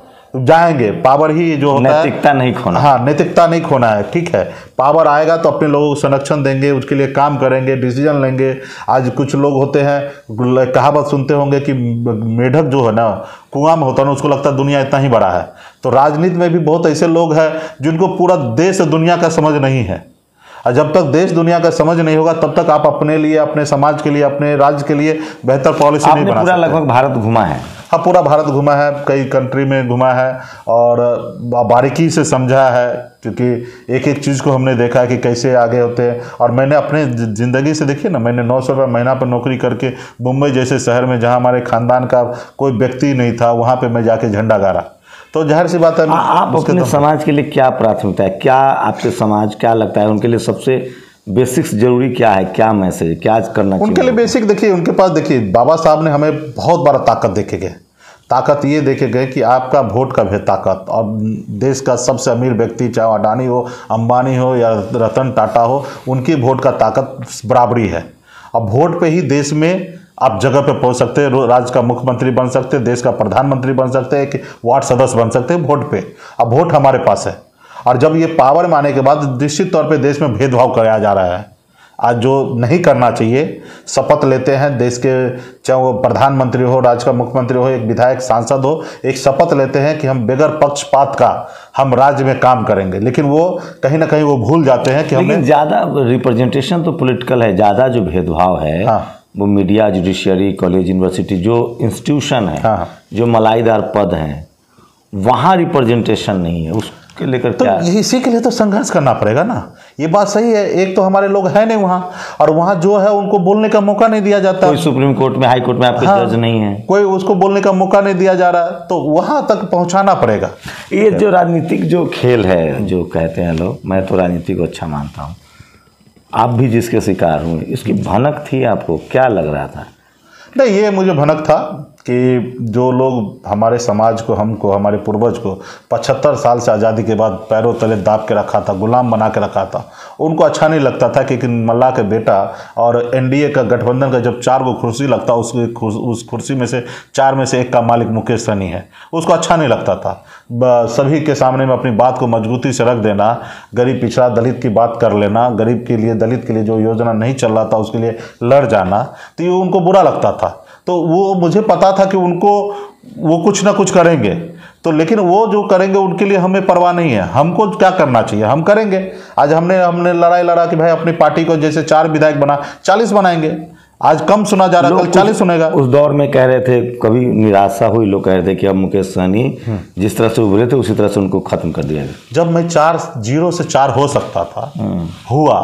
जाएंगे, पावर ही जो होता है, नैतिकता नहीं खोना। हाँ, नैतिकता नहीं खोना है, ठीक है। पावर आएगा तो अपने लोगों को संरक्षण देंगे, उसके लिए काम करेंगे, डिसीजन लेंगे। आज कुछ लोग होते हैं, कहावत सुनते होंगे कि मेढक जो है ना कुआं में होता है ना, उसको लगता है दुनिया इतना ही बड़ा है। तो राजनीति में भी बहुत ऐसे लोग हैं जिनको पूरा देश दुनिया का समझ नहीं है, और जब तक देश दुनिया का समझ नहीं होगा तब तक आप अपने लिए, अपने समाज के लिए, अपने राज्य के लिए बेहतर पॉलिसी नहीं बना सकते। पूरा लगभग भारत घुमा है। हाँ, पूरा भारत घुमा है, कई कंट्री में घुमा है और बारीकी से समझा है, क्योंकि एक एक चीज़ को हमने देखा है कि कैसे आगे होते हैं। और मैंने अपने ज़िंदगी से देखिए ना, मैंने 900 रुपये महीना पर नौकरी करके मुंबई जैसे शहर में, जहाँ हमारे खानदान का कोई व्यक्ति नहीं था, वहाँ पर मैं जाके झंडा गाड़ा। तो जाहिर सी बात है, आप अपने समाज के लिए क्या प्राथमिकता है, क्या आपके समाज क्या लगता है उनके लिए सबसे बेसिक्स जरूरी क्या है, क्या मैसेज, क्या करना चाहिए उनके लिए? बेसिक देखिए, उनके पास देखिए बाबा साहब ने हमें बहुत बड़ा ताकत देखे गए, ताकत ये देखे गए कि आपका वोट का भी ताकत। और देश का सबसे अमीर व्यक्ति, चाहे अडानी हो, अंबानी हो या रतन टाटा हो, उनकी वोट का ताकत बराबरी है। अब वोट पर ही देश में आप जगह पे पहुंच सकते हैं, राज्य का मुख्यमंत्री बन सकते हैं, देश का प्रधानमंत्री बन सकते हैं, एक वार्ड सदस्य बन सकते हैं वोट पे। अब वोट हमारे पास है, और जब ये पावर में आने के बाद निश्चित तौर पे देश में भेदभाव कराया जा रहा है। आज जो नहीं करना चाहिए, शपथ लेते हैं देश के, चाहे वो प्रधानमंत्री हो, राज्य का मुख्यमंत्री हो, एक विधायक सांसद हो, एक शपथ लेते हैं कि हम बगैर पक्षपात का हम राज्य में काम करेंगे, लेकिन वो कहीं ना कहीं वो भूल जाते हैं कि हमें ज़्यादा रिप्रेजेंटेशन तो पॉलिटिकल है, ज़्यादा जो भेदभाव है वो मीडिया, जुडिशियरी, कॉलेज, यूनिवर्सिटी, जो इंस्टीट्यूशन है, जो मलाईदार पद हैं, वहाँ रिप्रेजेंटेशन नहीं है, उसके लेकर तो क्या? इसी के लिए तो संघर्ष करना पड़ेगा ना। ये बात सही है, एक तो हमारे लोग हैं नहीं वहाँ, और वहाँ जो है उनको बोलने का मौका नहीं दिया जाता। कोई सुप्रीम कोर्ट में, हाई कोर्ट में आपके जज नहीं है, कोई उसको बोलने का मौका नहीं दिया जा रहा, तो वहाँ तक पहुँचाना पड़ेगा। ये जो राजनीतिक जो खेल है जो कहते हैं लोग, मैं तो राजनीति को अच्छा मानता हूँ, आप भी जिसके शिकार हुए, इसकी भनक थी आपको, क्या लग रहा था? नहीं, ये मुझे भनक था कि जो लोग हमारे समाज को, हमको, हमारे पूर्वज को 75 साल से आज़ादी के बाद पैरों तले दाब के रखा था, गुलाम बना के रखा था, उनको अच्छा नहीं लगता था कि मल्ला के बेटा और एनडीए का गठबंधन का जब 4 गो कुर्सी लगता, उस कुर्सी में से 4 में से 1 का मालिक मुकेश सहनी है, उसको अच्छा नहीं लगता था। सभी के सामने में अपनी बात को मजबूती से रख देना, गरीब, पिछड़ा, दलित की बात कर लेना, गरीब के लिए, दलित के लिए जो योजना नहीं चल रहा था उसके लिए लड़ जाना, तो ये उनको बुरा लगता था। तो वो मुझे पता था कि उनको वो कुछ ना कुछ करेंगे, तो लेकिन वो जो करेंगे उनके लिए हमें परवाह नहीं है, हमको क्या करना चाहिए हम करेंगे। आज हमने लड़ाई लड़ा कि भाई अपनी पार्टी को जैसे 4 विधायक बना 40 बनाएंगे, आज कम सुना जा रहा है, कल 40 सुनेगा। उस दौर में कह रहे थे, कभी निराशा हुई, लोग कह रहे थे कि अब मुकेश सहनी जिस तरह से उभरे थे उसी तरह से उनको खत्म कर दिया गया। जब मैं 4-0 से 4 हो सकता था, हुआ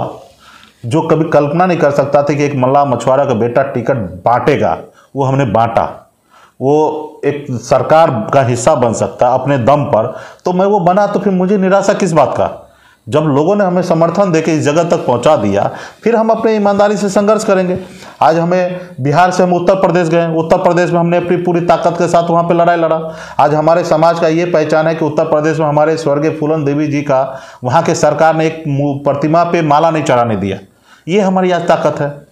जो कभी कल्पना नहीं कर सकता था कि एक मल्लाह मछुआरा का बेटा टिकट बांटेगा, वो हमने बांटा, वो एक सरकार का हिस्सा बन सकता अपने दम पर, तो मैं वो बना, तो फिर मुझे निराशा किस बात का? जब लोगों ने हमें समर्थन देके इस जगह तक पहुंचा दिया, फिर हम अपने ईमानदारी से संघर्ष करेंगे। आज हमें बिहार से हम उत्तर प्रदेश गए, उत्तर प्रदेश में हमने अपनी पूरी ताकत के साथ वहाँ पे लड़ाई लड़ा। आज हमारे समाज का ये पहचान है कि उत्तर प्रदेश में हमारे स्वर्गीय फूलन देवी जी का, वहाँ के सरकार ने एक प्रतिमा पर माला नहीं चढ़ाने दिया, ये हमारी आज ताकत है।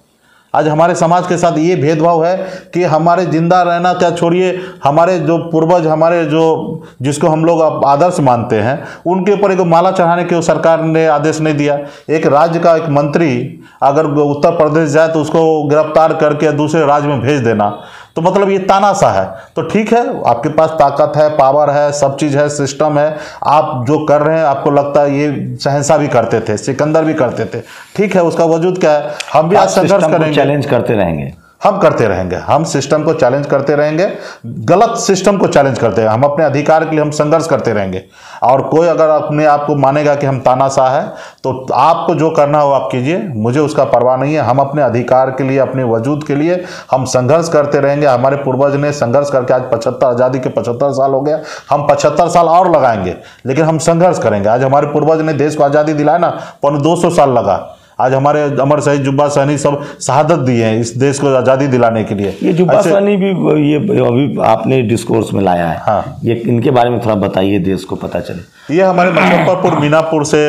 आज हमारे समाज के साथ ये भेदभाव है कि हमारे जिंदा रहना क्या छोड़िए, हमारे जो पूर्वज, हमारे जो जिसको हम लोग आदर्श मानते हैं, उनके ऊपर एक माला चढ़ाने के सरकार ने आदेश नहीं दिया। एक राज्य का एक मंत्री अगर उत्तर प्रदेश जाए तो उसको गिरफ्तार करके दूसरे राज्य में भेज देना, तो मतलब ये तानाशाह है। तो ठीक है, आपके पास ताकत है, पावर है, सब चीज़ है, सिस्टम है, आप जो कर रहे हैं आपको लगता है, ये शहंशाह भी करते थे, सिकंदर भी करते थे, ठीक है, उसका वजूद क्या है, हम भी आज संघर्ष करेंगे, चैलेंज करते रहेंगे। हम करते रहेंगे, हम सिस्टम को चैलेंज करते रहेंगे, गलत सिस्टम को चैलेंज करते हैं, हम अपने अधिकार के लिए हम संघर्ष करते रहेंगे। और कोई अगर अपने आप को मानेगा कि हम तानाशाह है तो आपको जो करना हो आप कीजिए, मुझे उसका परवाह नहीं है। हम अपने अधिकार के लिए, अपने वजूद के लिए हम संघर्ष करते रहेंगे। हमारे पूर्वज ने संघर्ष करके आज 75 आज़ादी के 75 साल हो गया, हम 75 साल और लगाएंगे लेकिन हम संघर्ष करेंगे। आज हमारे पूर्वज ने देश को आज़ादी दिलाया ना, पौने 200 साल लगा। आज हमारे अमर शहीद जुब्बा सहनी सब शहादत दी है इस देश को आज़ादी दिलाने के लिए। ये जुब्बा सहनी भी ये अभी आपने डिस्कोर्स में लाया है, हाँ, ये इनके बारे में थोड़ा बताइए, देश को पता चले। ये हमारे मुजफ्फरपुर मीनापुर से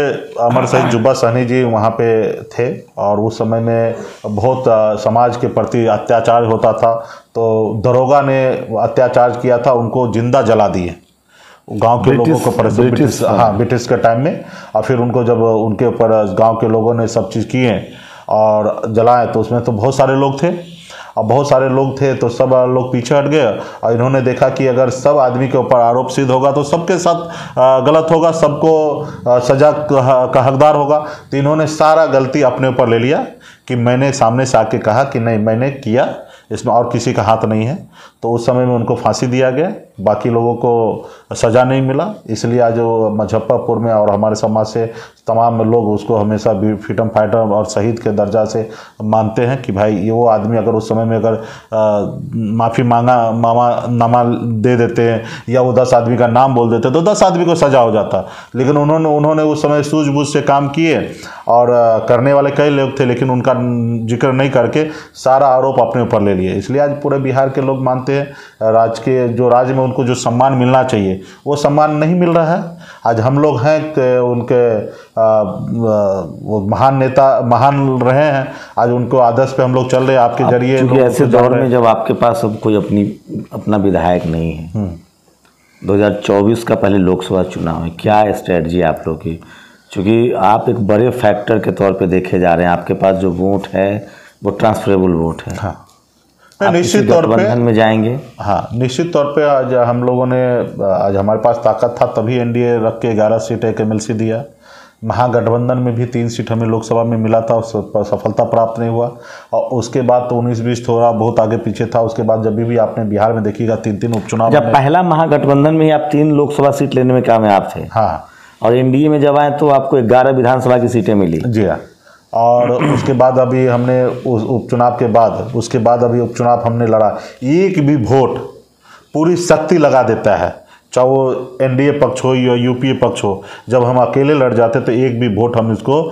अमर शहीद जुब्बा सहनी जी वहाँ पे थे और उस समय में बहुत समाज के प्रति अत्याचार होता था, तो दरोगा ने अत्याचार किया था, उनको जिंदा जला दिए गांव के लोगों को, ब्रिटिश, हाँ, ब्रिटिश के टाइम में। और फिर उनको जब उनके ऊपर गांव के लोगों ने सब चीज़ किए और जलाए तो उसमें तो बहुत सारे लोग थे, और बहुत सारे लोग थे तो सब लोग पीछे हट गए। और इन्होंने देखा कि अगर सब आदमी के ऊपर आरोप सिद्ध होगा तो सबके साथ गलत होगा, सबको सजा का हकदार होगा। तो इन्होंने सारा गलती अपने ऊपर ले लिया कि मैंने सामने से आके कहा कि नहीं मैंने किया, इसमें और किसी का हाथ नहीं है। तो उस समय में उनको फांसी दिया गया, बाकी लोगों को सज़ा नहीं मिला। इसलिए आज मुजफ्फरपुर में और हमारे समाज से तमाम लोग उसको हमेशा फ्रीडम फाइटर और शहीद के दर्जा से मानते हैं कि भाई ये वो आदमी अगर उस समय में अगर माफ़ी मांगा मामा नामा दे देते हैं या वो 10 आदमी का नाम बोल देते तो 10 आदमी को सज़ा हो जाता। लेकिन उन्होंने उस समय सूझबूझ से काम किए और करने वाले कई लोग थे लेकिन उनका जिक्र नहीं करके सारा आरोप अपने ऊपर ले लिए। इसलिए आज पूरे बिहार के लोग मानते हैं, राज्य में उनको जो सम्मान मिलना चाहिए वो सम्मान नहीं मिल रहा है। आज हम लोग हैं उनके वो महान नेता महान रहे हैं, आज उनको आदर्श पे हम लोग चल रहे हैं आपके जरिए। ऐसे दौर में जब आपके पास अब कोई अपना विधायक नहीं है, 2024 का पहले लोकसभा चुनाव है, क्या स्ट्रेटजी आप लोग की? चूँकि आप एक बड़े फैक्टर के तौर पर देखे जा रहे हैं, आपके पास जो वोट है वो ट्रांसफरेबल वोट है। हाँ, निश्चित तौर पे में जाएंगे, हाँ निश्चित तौर पे। आज हम लोगों ने, आज हमारे पास ताकत था तभी एनडीए रख के 11 सीट एक MLC दिया। महागठबंधन में भी 3 सीट हमें लोकसभा में मिला था, उस पर सफलता प्राप्त नहीं हुआ। और उसके बाद तो 19-20 थोड़ा बहुत आगे पीछे था। उसके बाद जब भी आपने बिहार में देखिएगा 3-3 उपचुनाव, जब पहला महागठबंधन में ही आप 3 लोकसभा सीट लेने में कामयाब थे, हाँ, और एनडीए में जब आए तो आपको 11 विधानसभा की सीटें मिली, जी हाँ। और उसके बाद अभी हमने उस उपचुनाव के बाद अभी उपचुनाव हमने लड़ा, एक भी वोट पूरी शक्ति लगा देता है, चाहे वो एनडीए पक्ष हो या यूपीए पक्ष हो। जब हम अकेले लड़ जाते तो एक भी वोट हम इसको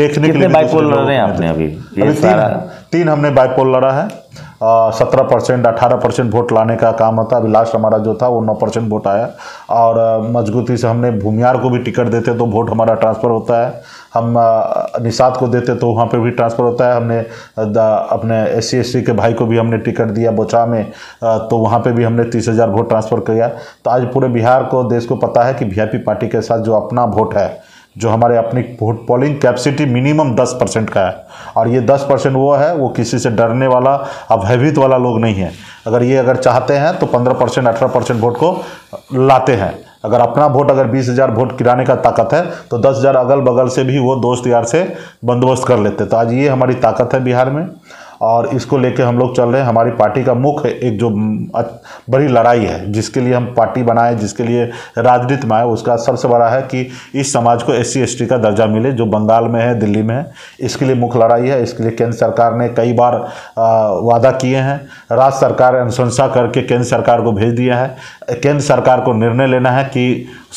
देखने के लिए बाईपोल लड़ रहे हैं। आपने अभी 3 हमने बाईपोल लड़ा है, 17% 18% वोट लाने का काम होता। अभी लास्ट हमारा जो था वो 9% वोट आया। और मजबूती से हमने भूमियार को भी टिकट देते तो वोट हमारा ट्रांसफ़र होता है, हम निषाद को देते तो वहाँ पे भी ट्रांसफ़र होता है। हमने अपने SC के भाई को भी हमने टिकट दिया बोचा में, तो वहाँ पे भी हमने 30,000 वोट ट्रांसफ़र किया। तो आज पूरे बिहार को, देश को पता है कि VIP पार्टी के साथ जो अपना वोट है, जो हमारे अपनी वोट पोलिंग कैपेसिटी मिनिमम 10% का है, और ये 10% वो है, वो किसी से डरने वाला अभयभीत वाला लोग नहीं है। अगर चाहते हैं तो 15% 18% वोट को लाते हैं। अगर अपना वोट 20,000 वोट गिराने का ताकत है तो 10,000 अगल बगल से भी वो दोस्त यार से बंदोबस्त कर लेते। तो आज ये हमारी ताकत है बिहार में और इसको लेके हम लोग चल रहे हैं। हमारी पार्टी का मुख्य एक जो बड़ी लड़ाई है जिसके लिए हम पार्टी बनाए, जिसके लिए राजनीति में आए, उसका सबसे बड़ा है कि इस समाज को SC/ST का दर्जा मिले, जो बंगाल में है, दिल्ली में है। इसके लिए मुख्य लड़ाई है। इसके लिए केंद्र सरकार ने कई बार वादा किए हैं, राज्य सरकार अनुशंसा करके केंद्र सरकार को भेज दिया है। केंद्र सरकार को निर्णय लेना है कि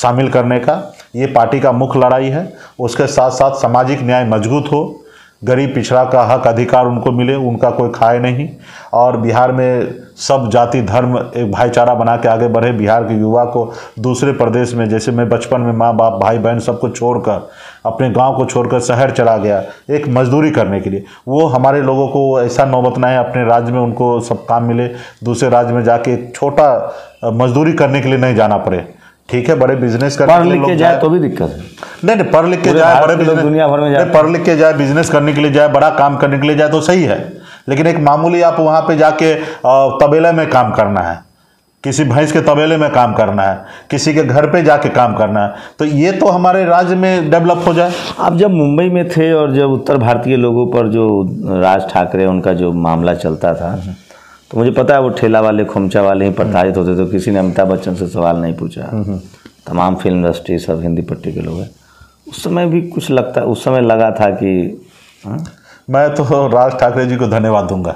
शामिल करने का, ये पार्टी का मुख्य लड़ाई है। उसके साथ साथ सामाजिक न्याय मजबूत हो, गरीब पिछड़ा का हक अधिकार उनको मिले, उनका कोई खाए नहीं, और बिहार में सब जाति धर्म एक भाईचारा बना के आगे बढ़े। बिहार के युवा को दूसरे प्रदेश में, जैसे मैं बचपन में माँ बाप भाई बहन सबको छोड़कर, अपने गांव को छोड़कर शहर चला गया एक मजदूरी करने के लिए, वो हमारे लोगों को ऐसा नौबत ना है। अपने राज्य में उनको सब काम मिले, दूसरे राज्य में जाके छोटा मजदूरी करने के लिए नहीं जाना पड़े। ठीक है, बड़े बिजनेस करने के लिए जाए तो भी दिक्कत है, नहीं पढ़ लिख के जाए, बड़े बिजनेस दुनिया भर में जाए, पढ़ लिख के जाए, बिजनेस करने के लिए जाए, बड़ा काम करने के लिए जाए तो सही है। लेकिन एक मामूली आप वहाँ पे जाके तबेला में काम करना है, किसी भैंस के तबेले में काम करना है, किसी के घर पे जाके काम करना है, तो ये तो हमारे राज्य में डेवलप हो जाए। आप जब मुंबई में थे और जब उत्तर भारतीय लोगों पर जो राज ठाकरे उनका जो मामला चलता था, तो मुझे पता है वो ठेला वाले खोमचा वाले ही प्रताड़ित होते थे, तो किसी ने अमिताभ बच्चन से सवाल नहीं पूछा, तमाम फिल्म इंडस्ट्री सब हिंदी पट्टी के लोग हैं। उस समय भी कुछ लगता, उस समय लगा था कि मैं तो राज ठाकरे जी को धन्यवाद दूंगा,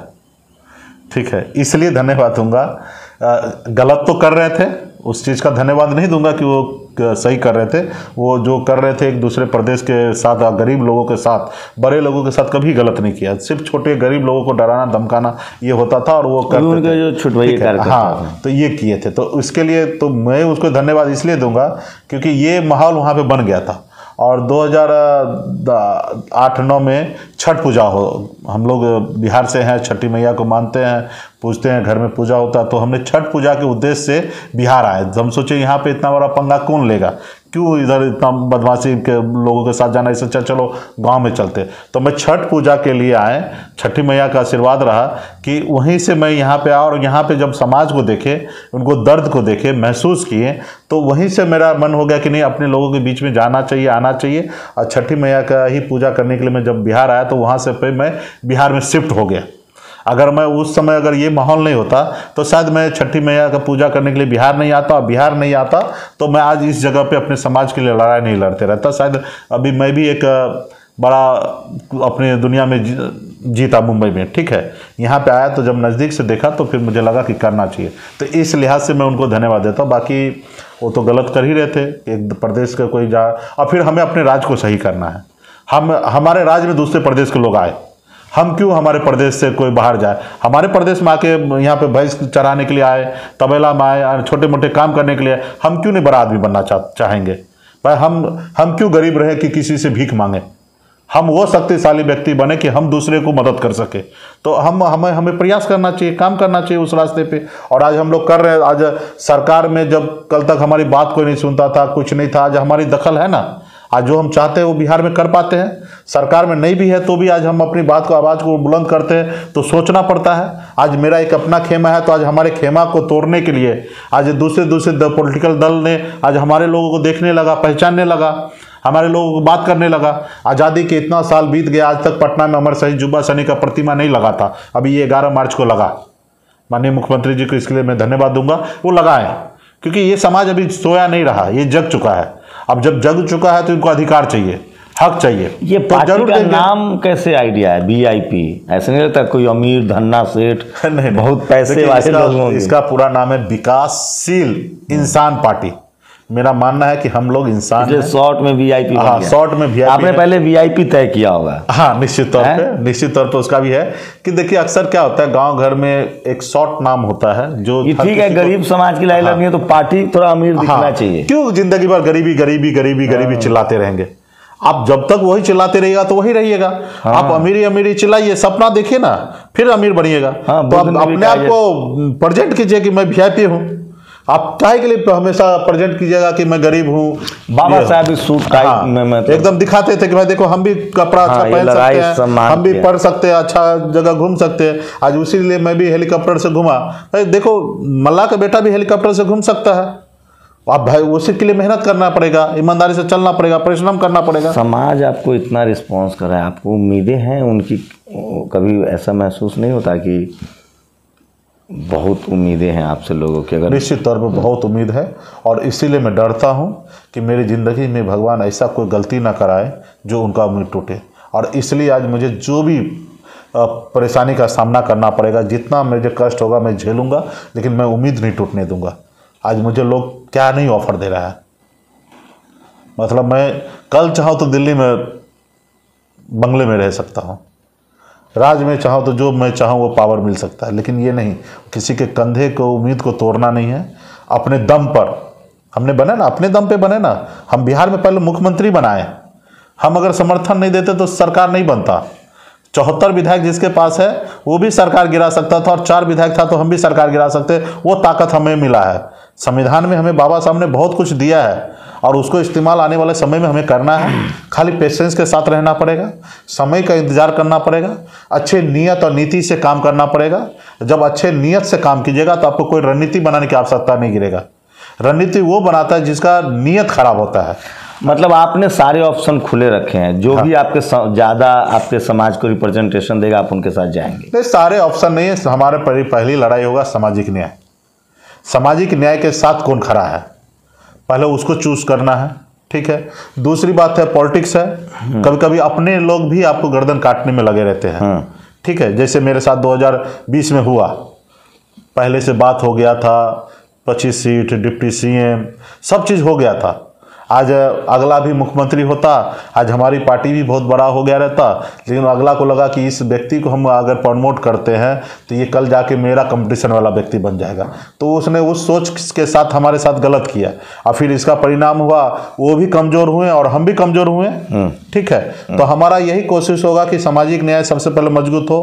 ठीक है, इसलिए धन्यवाद दूंगा, गलत तो कर रहे थे, उस चीज़ का धन्यवाद नहीं दूंगा कि वो सही कर रहे थे। वो जो कर रहे थे एक दूसरे प्रदेश के साथ, गरीब लोगों के साथ, बड़े लोगों के साथ कभी गलत नहीं किया, सिर्फ छोटे गरीब लोगों को डराना धमकाना ये होता था और वो करते जो छुटवाई करते, हाँ, तो ये किए थे। तो इसके लिए तो मैं उसको धन्यवाद इसलिए दूंगा क्योंकि ये माहौल वहाँ पर बन गया था। और 2008-9 में छठ पूजा हो, हम लोग बिहार से हैं, छठी मैया को मानते हैं, पूजते हैं, घर में पूजा होता है, तो हमने छठ पूजा के उद्देश्य से बिहार आए। हम सोचे यहाँ पे इतना बड़ा पंगा कौन लेगा, क्यों इधर इतना बदमाशी के लोगों के साथ जाना, इससे अच्छा चलो गांव में चलते। तो मैं छठ पूजा के लिए आए, छठी मैया का आशीर्वाद रहा कि वहीं से मैं यहाँ पे आया और यहाँ पे जब समाज को देखे, उनको दर्द को देखे, महसूस किए, तो वहीं से मेरा मन हो गया कि नहीं, अपने लोगों के बीच में जाना चाहिए, आना चाहिए। और छठी मैया का ही पूजा करने के लिए मैं जब बिहार आया तो वहाँ से फिर मैं बिहार में शिफ्ट हो गया। अगर मैं उस समय अगर ये माहौल नहीं होता तो शायद मैं छठी मैया का पूजा करने के लिए बिहार नहीं आता, और बिहार नहीं आता तो मैं आज इस जगह पे अपने समाज के लिए लड़ाई नहीं लड़ते रहता, शायद अभी मैं भी एक बड़ा अपने दुनिया में जीता मुंबई में, ठीक है। यहाँ पे आया तो जब नज़दीक से देखा तो फिर मुझे लगा कि करना चाहिए, तो इस लिहाज से मैं उनको धन्यवाद देता हूँ। बाकी वो तो गलत कर ही रहे थे, एक प्रदेश का कोई जा, और फिर हमें अपने राज्य को सही करना है। हम हमारे राज्य में दूसरे प्रदेश के लोग आए, हम क्यों हमारे प्रदेश से कोई बाहर जाए, हमारे प्रदेश में आके यहाँ पे भैंस चराने के लिए आए, तबेला में आए, छोटे मोटे काम करने के लिए, हम क्यों नहीं बड़ा आदमी बनना चाहेंगे भाई। हम क्यों गरीब रहे कि किसी से भीख मांगे, हम वो शक्तिशाली व्यक्ति बने कि हम दूसरे को मदद कर सके। तो हमें प्रयास करना चाहिए, काम करना चाहिए उस रास्ते पे, और आज हम लोग कर रहे हैं। आज सरकार में, जब कल तक हमारी बात कोई नहीं सुनता था, कुछ नहीं था, आज हमारी दखल है ना, आज जो हम चाहते हैं वो बिहार में कर पाते हैं। सरकार में नहीं भी है तो भी आज हम अपनी बात को, आवाज़ को बुलंद करते हैं, तो सोचना पड़ता है। आज मेरा एक अपना खेमा है, तो आज हमारे खेमा को तोड़ने के लिए आज दूसरे दूसरे पॉलिटिकल दल ने आज हमारे लोगों को देखने लगा, पहचानने लगा, हमारे लोगों को बात करने लगा। आज़ादी के इतना साल बीत गया, आज तक पटना में अमर शहीद जुब्बा सहनी का प्रतिमा नहीं लगा था, अभी ये 11 मार्च को लगा। माननीय मुख्यमंत्री जी को इसके लिए मैं धन्यवाद दूंगा, वो लगाएं, क्योंकि ये समाज अभी सोया नहीं रहा, ये जग चुका है। अब जब जग चुका है तो इनको अधिकार चाहिए, हक चाहिए। ये पार्टी का नाम कैसे आइडिया है वीआईपी, ऐसे नहीं लगता कोई अमीर धन्ना सेठ नहीं, बहुत पैसे वाले लोग। इसका पूरा नाम है विकासशील इंसान पार्टी। मेरा मानना है कि हम लोग इंसान हैं। शॉर्ट में वीआईपी, हाँ, शॉर्ट में वीआईपी। आपने पहले वीआईपी तय किया होगा, हाँ, निश्चित तौर पे उसका भी है कि देखिए, अक्सर क्या होता है गांव घर में एक शॉर्ट नाम होता है जो ठीक है, गरीब समाज की लाई लड़नी है तो पार्टी थोड़ा अमीर दिखना चाहिए। क्यों जिंदगी भर गरीबी गरीबी गरीबी गरीबी चिल्लाते रहेंगे आप? जब तक वही चिल्लाते रहिएगा तो वही रहिएगा। आप अमीरी अमीरी चिल्लाइए, सपना देखिए ना, फिर अमीर बनिएगा। तो आप अपने आप को प्रेजेंट कीजिए कि मैं वीआईपी हूँ। आप चाहे के लिए हमेशा प्रेजेंट कीजिएगा कि मैं गरीब हूँ। बाबा साहब सूट टाइप में मैं एकदम दिखाते थे कि भाई देखो, हम भी कपड़ा अच्छा पहन सकते हैं, हम भी पढ़ सकते हैं, अच्छा जगह घूम सकते हैं। आज उसी लिए मैं भी हेलीकॉप्टर से घूमा, भाई देखो मल्लाह का बेटा भी हेलीकॉप्टर से घूम सकता है। आप भाई उसी के लिए मेहनत करना पड़ेगा, ईमानदारी से चलना पड़ेगा, परिश्रम करना पड़ेगा। समाज आपको इतना रिस्पॉन्स कर रहा है, आपको उम्मीदें हैं उनकी, कभी ऐसा महसूस नहीं होता कि बहुत उम्मीदें हैं आपसे लोगों की? अगर निश्चित तौर पर बहुत उम्मीद है, और इसीलिए मैं डरता हूं कि मेरी ज़िंदगी में भगवान ऐसा कोई गलती ना कराए जो उनका उम्मीद टूटे। और इसलिए आज मुझे जो भी परेशानी का सामना करना पड़ेगा, जितना मुझे कष्ट होगा मैं झेलूंगा, लेकिन मैं उम्मीद नहीं टूटने दूंगा। आज मुझे लोग क्या नहीं ऑफर दे रहा है, मतलब मैं कल चाहूँ तो दिल्ली में बंगले में रह सकता हूँ, राज्य में चाहूँ तो जो मैं चाहूँ वो पावर मिल सकता है, लेकिन ये नहीं, किसी के कंधे को, उम्मीद को तोड़ना नहीं है। अपने दम पर हमने बने ना, अपने दम पे बने ना। हम बिहार में पहले मुख्यमंत्री बनाए, हम अगर समर्थन नहीं देते तो सरकार नहीं बनता। 74 विधायक जिसके पास है वो भी सरकार गिरा सकता था, और 4 विधायक था तो हम भी सरकार गिरा सकते। वो ताकत हमें मिला है। संविधान में हमें बाबा साहब ने बहुत कुछ दिया है। और उसको इस्तेमाल आने वाले समय में हमें करना है। खाली पेशेंस के साथ रहना पड़ेगा, समय का इंतजार करना पड़ेगा, अच्छे नियत और नीति से काम करना पड़ेगा। जब अच्छे नियत से काम कीजिएगा तो आपको कोई रणनीति बनाने की आवश्यकता नहीं गिरेगा। रणनीति वो बनाता है जिसका नियत खराब होता है। मतलब आपने सारे ऑप्शन खुले रखे हैं, जो भी आपके ज़्यादा आपके समाज को रिप्रेजेंटेशन देगा आप उनके साथ जाएंगे। नहीं, सारे ऑप्शन नहीं है। हमारे पहली लड़ाई होगा सामाजिक न्याय। सामाजिक न्याय के साथ कौन खड़ा है पहले उसको चूज करना है, ठीक है। दूसरी बात है पॉलिटिक्स है, कभी कभी अपने लोग भी आपको गर्दन काटने में लगे रहते हैं, ठीक है। जैसे मेरे साथ 2020 में हुआ, पहले से बात हो गया था, 25 सीट डिप्टी सीएम सब चीज़ हो गया था। आज अगला भी मुख्यमंत्री होता, आज हमारी पार्टी भी बहुत बड़ा हो गया रहता, लेकिन अगला को लगा कि इस व्यक्ति को हम अगर प्रमोट करते हैं तो ये कल जाके मेरा कंपटीशन वाला व्यक्ति बन जाएगा। तो उसने उस सोच के साथ हमारे साथ गलत किया और फिर इसका परिणाम हुआ वो भी कमज़ोर हुए और हम भी कमज़ोर हुए, ठीक है। तो हमारा यही कोशिश होगा कि सामाजिक न्याय सबसे पहले मजबूत हो,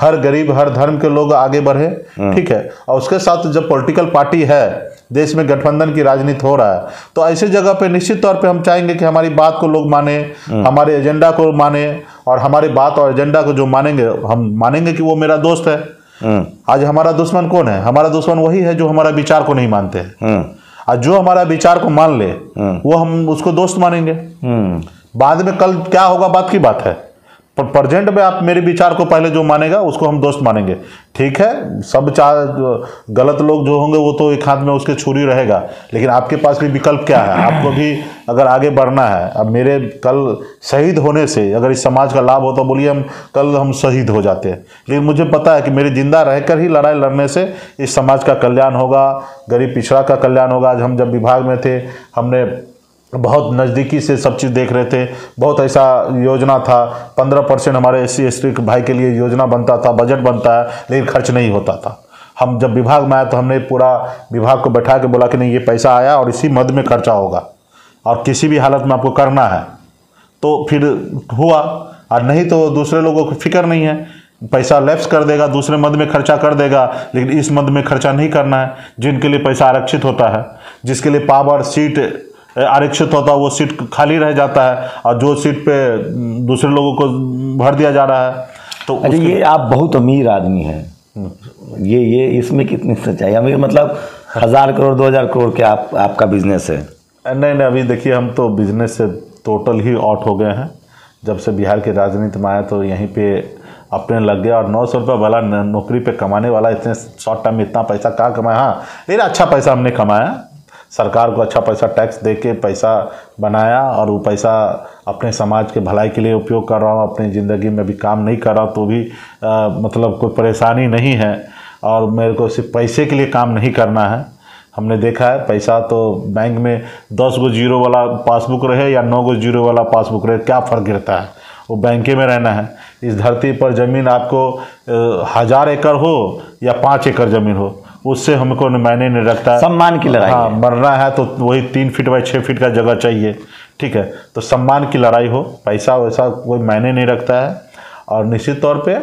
हर गरीब हर धर्म के लोग आगे बढ़े, ठीक है। और उसके साथ जब पॉलिटिकल पार्टी है, देश में गठबंधन की राजनीति हो रहा है, तो ऐसे जगह पे निश्चित तौर पे हम चाहेंगे कि हमारी बात को लोग माने, हमारे एजेंडा को माने। और हमारे बात और एजेंडा को जो मानेंगे, हम मानेंगे कि वो मेरा दोस्त है। आज हमारा दुश्मन कौन है? हमारा दुश्मन वही है जो हमारा विचार को नहीं मानते हैं। आज जो हमारा विचार को मान ले वो हम उसको दोस्त मानेंगे। बाद में कल क्या होगा बात की बात है, पर प्रेजेंट में आप मेरे विचार को पहले जो मानेगा उसको हम दोस्त मानेंगे, ठीक है। सब गलत लोग जो होंगे वो तो एक हाथ में उसके छुरी रहेगा, लेकिन आपके पास भी विकल्प क्या है। आपको भी अगर आगे बढ़ना है, अब मेरे कल शहीद होने से अगर इस समाज का लाभ हो तो बोलिए हम कल हम शहीद हो जाते हैं, लेकिन मुझे पता है कि मेरे जिंदा रहकर ही लड़ाई लड़ने से इस समाज का कल्याण होगा, गरीब पिछड़ा का कल्याण होगा। आज हम जब विभाग में थे, हमने बहुत नज़दीकी से सब चीज़ देख रहे थे। बहुत ऐसा योजना था, 15% हमारे SC ST भाई के लिए योजना बनता था, बजट बनता है, लेकिन खर्च नहीं होता था। हम जब विभाग में आए तो हमने पूरा विभाग को बैठा के बोला कि नहीं, ये पैसा आया और इसी मद में खर्चा होगा और किसी भी हालत में आपको करना है। तो फिर हुआ, और नहीं तो दूसरे लोगों को फिक्र नहीं है, पैसा लैप्स कर देगा, दूसरे मद में खर्चा कर देगा, लेकिन इस मद में खर्चा नहीं करना है। जिनके लिए पैसा आरक्षित होता है, जिसके लिए पावर सीट आरक्षित होता है, वो सीट खाली रह जाता है और जो सीट पे दूसरे लोगों को भर दिया जा रहा है। तो अरे ये आप बहुत अमीर आदमी हैं, ये इसमें कितनी सच्चाई? अमीर मतलब 1000 करोड़ 2000 करोड़ के आपका बिजनेस है? नहीं, अभी देखिए हम तो बिजनेस से टोटल ही आउट हो गए हैं। जब से बिहार की राजनीति में आए तो यहीं पे अपने लग गया और 900 रुपये वाला नौकरी पे कमाने वाला इतने शॉर्ट टाइम में इतना पैसा कहाँ कमाया। हाँ, लेकिन अच्छा पैसा हमने कमाया, सरकार को अच्छा पैसा टैक्स दे के पैसा बनाया और वो पैसा अपने समाज के भलाई के लिए उपयोग कर रहा हूँ। अपनी ज़िंदगी में भी काम नहीं कर रहा तो भी मतलब कोई परेशानी नहीं है। और मेरे को सिर्फ पैसे के लिए काम नहीं करना है। हमने देखा है पैसा तो बैंक में 10 जीरो वाला पासबुक रहे या 9 जीरो वाला पासबुक रहे, क्या फ़र्क गिरता है, वो बैंके में रहना है। इस धरती पर ज़मीन आपको 1000 एकड़ हो या 5 एकड़ ज़मीन हो, उससे हमको मायने नहीं रखता। सम्मान की लड़ाई, हाँ, मरना है तो वही 3 फीट बाई 6 फीट का जगह चाहिए, ठीक है। तो सम्मान की लड़ाई हो, पैसा वैसा कोई मायने नहीं रखता है। और निश्चित तौर पे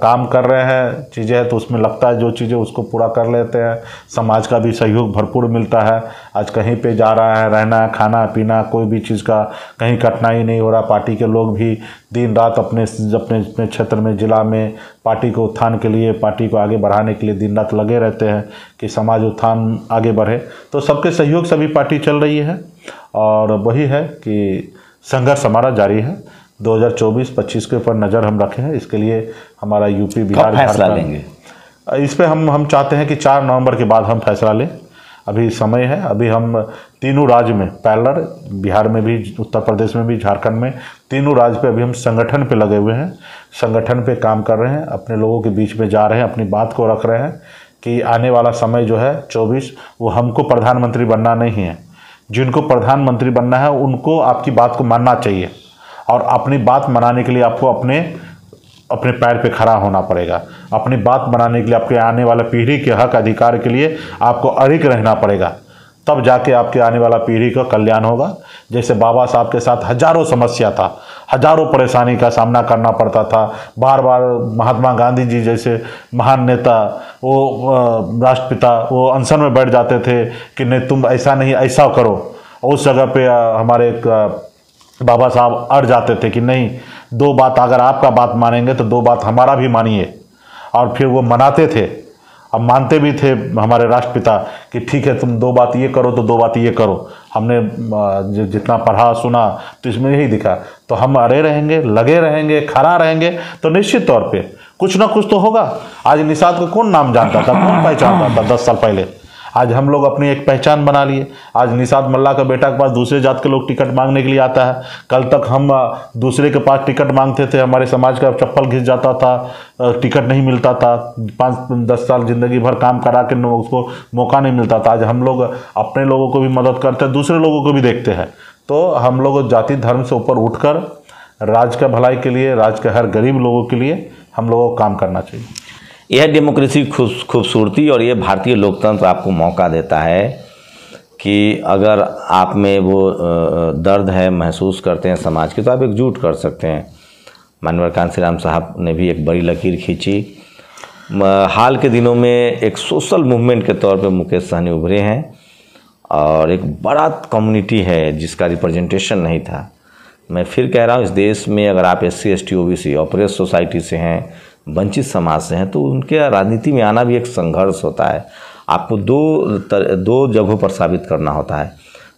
काम कर रहे हैं, चीज़ें हैं तो उसमें लगता है जो चीज़ें उसको पूरा कर लेते हैं। समाज का भी सहयोग भरपूर मिलता है। आज कहीं पे जा रहा है, रहना है, खाना पीना, कोई भी चीज़ का कहीं कठिनाई नहीं हो रहा। पार्टी के लोग भी दिन रात अपने क्षेत्र में, ज़िला में पार्टी को उत्थान के लिए, पार्टी को आगे बढ़ाने के लिए दिन रात लगे रहते हैं कि समाज उत्थान आगे बढ़े। तो सबके सहयोग से भी पार्टी चल रही है और वही है कि संघर्ष हमारा जारी है। 2024-25 के ऊपर नज़र हम रखे हैं। इसके लिए हमारा यूपी, बिहार, फैसला लेंगे। इस पे हम चाहते हैं कि 4 नवंबर के बाद हम फैसला लें। अभी समय है। अभी हम तीनों राज्य में पैलर, बिहार में भी, उत्तर प्रदेश में भी, झारखंड में, तीनों राज्य पे अभी हम संगठन पे लगे हुए हैं, संगठन पे काम कर रहे हैं, अपने लोगों के बीच में जा रहे हैं, अपनी बात को रख रहे हैं कि आने वाला समय जो है 24, वो हमको प्रधानमंत्री बनना नहीं है। जिनको प्रधानमंत्री बनना है उनको आपकी बात को मानना चाहिए और अपनी बात मनाने के लिए आपको अपने पैर पे खड़ा होना पड़ेगा। अपनी बात मनाने के लिए, आपके आने वाला पीढ़ी के हक अधिकार के लिए आपको अड़िग रहना पड़ेगा, तब जाके आपके आने वाला पीढ़ी का कल्याण होगा। जैसे बाबा साहब के साथ हजारों समस्या था, हजारों परेशानी का सामना करना पड़ता था बार बार। महात्मा गांधी जी जैसे महान नेता, वो राष्ट्रपिता, वो अनशन में बैठ जाते थे कि नहीं तुम ऐसा नहीं ऐसा करो, उस जगह पे हमारे बाबा साहब अड़ जाते थे कि नहीं, दो बात अगर आपका बात मानेंगे तो दो बात हमारा भी मानिए, और फिर वो मनाते थे। अब मानते भी थे हमारे राष्ट्रपिता कि ठीक है तुम दो बात ये करो तो दो बात ये करो। हमने जितना पढ़ा सुना तो इसमें यही दिखा, तो हम अड़े रहेंगे, लगे रहेंगे, खड़ा रहेंगे तो निश्चित तौर पे कुछ ना कुछ तो होगा। आज निषाद को कौन नाम जानता था, कौन पहचानता था 10 साल पहले? आज हम लोग अपनी एक पहचान बना लिए। आज निषाद मल्ला का बेटा के पास दूसरे जात के लोग टिकट मांगने के लिए आता है। कल तक हम दूसरे के पास टिकट मांगते थे, हमारे समाज का चप्पल घिस जाता था, टिकट नहीं मिलता था, 5-10 साल ज़िंदगी भर काम करा के उसको मौका नहीं मिलता था। आज हम लोग अपने लोगों को भी मदद करते हैं, दूसरे लोगों को भी देखते हैं। तो हम लोग जाति धर्म से ऊपर उठ कर राज्य का भलाई के लिए, राज्य के हर गरीब लोगों के लिए हम लोगों को काम करना चाहिए। यह डेमोक्रेसी खूबसूरती और यह भारतीय लोकतंत्र आपको मौका देता है कि अगर आप में वो दर्द है, महसूस करते हैं समाज के, तो आप एकजुट कर सकते हैं। माननीय कांशी राम साहब ने भी एक बड़ी लकीर खींची। हाल के दिनों में एक सोशल मूवमेंट के तौर पे मुकेश सहनी उभरे हैं और एक बड़ा कम्युनिटी है जिसका रिप्रेजेंटेशन नहीं था। मैं फिर कह रहा हूँ, इस देश में अगर आप SC ST OBC operate society से हैं, वंचित समाज से हैं, तो उनके राजनीति में आना भी एक संघर्ष होता है। आपको दो जगहों पर साबित करना होता है।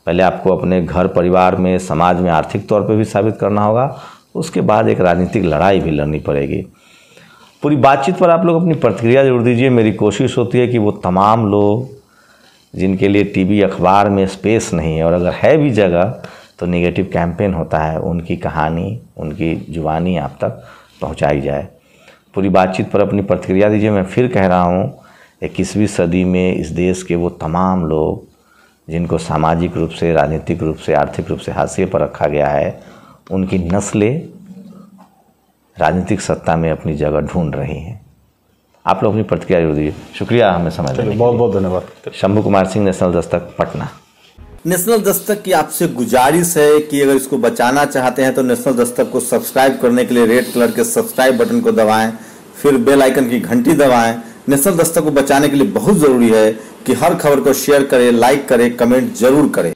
पहले आपको अपने घर परिवार में, समाज में आर्थिक तौर पर भी साबित करना होगा, उसके बाद एक राजनीतिक लड़ाई भी लड़नी पड़ेगी। पूरी बातचीत पर आप लोग अपनी प्रतिक्रिया जरूर दीजिए। मेरी कोशिश होती है कि वो तमाम लोग जिनके लिए TV अखबार में स्पेस नहीं है, और अगर है भी जगह तो नेगेटिव कैंपेन होता है, उनकी कहानी, उनकी जुबानी आप तक पहुँचाई जाए। पूरी बातचीत पर अपनी प्रतिक्रिया दीजिए। मैं फिर कह रहा हूँ, 21वीं सदी में इस देश के वो तमाम लोग जिनको सामाजिक रूप से, राजनीतिक रूप से, आर्थिक रूप से हाशिए पर रखा गया है, उनकी नस्लें राजनीतिक सत्ता में अपनी जगह ढूंढ रही हैं। आप लोग अपनी प्रतिक्रिया जरूर दीजिए। शुक्रिया हमें समझने के लिए। बहुत बहुत धन्यवाद। शंभू कुमार सिंह, नेशनल दस्तक, पटना। नेशनल दस्तक की आपसे गुजारिश है कि अगर इसको बचाना चाहते हैं तो नेशनल दस्तक को सब्सक्राइब करने के लिए रेड कलर के सब्सक्राइब बटन को दबाएं, फिर बेल आइकन की घंटी दबाएं। नेशनल दस्तक को बचाने के लिए बहुत जरूरी है कि हर खबर को शेयर करें, लाइक करें, कमेंट जरूर करें।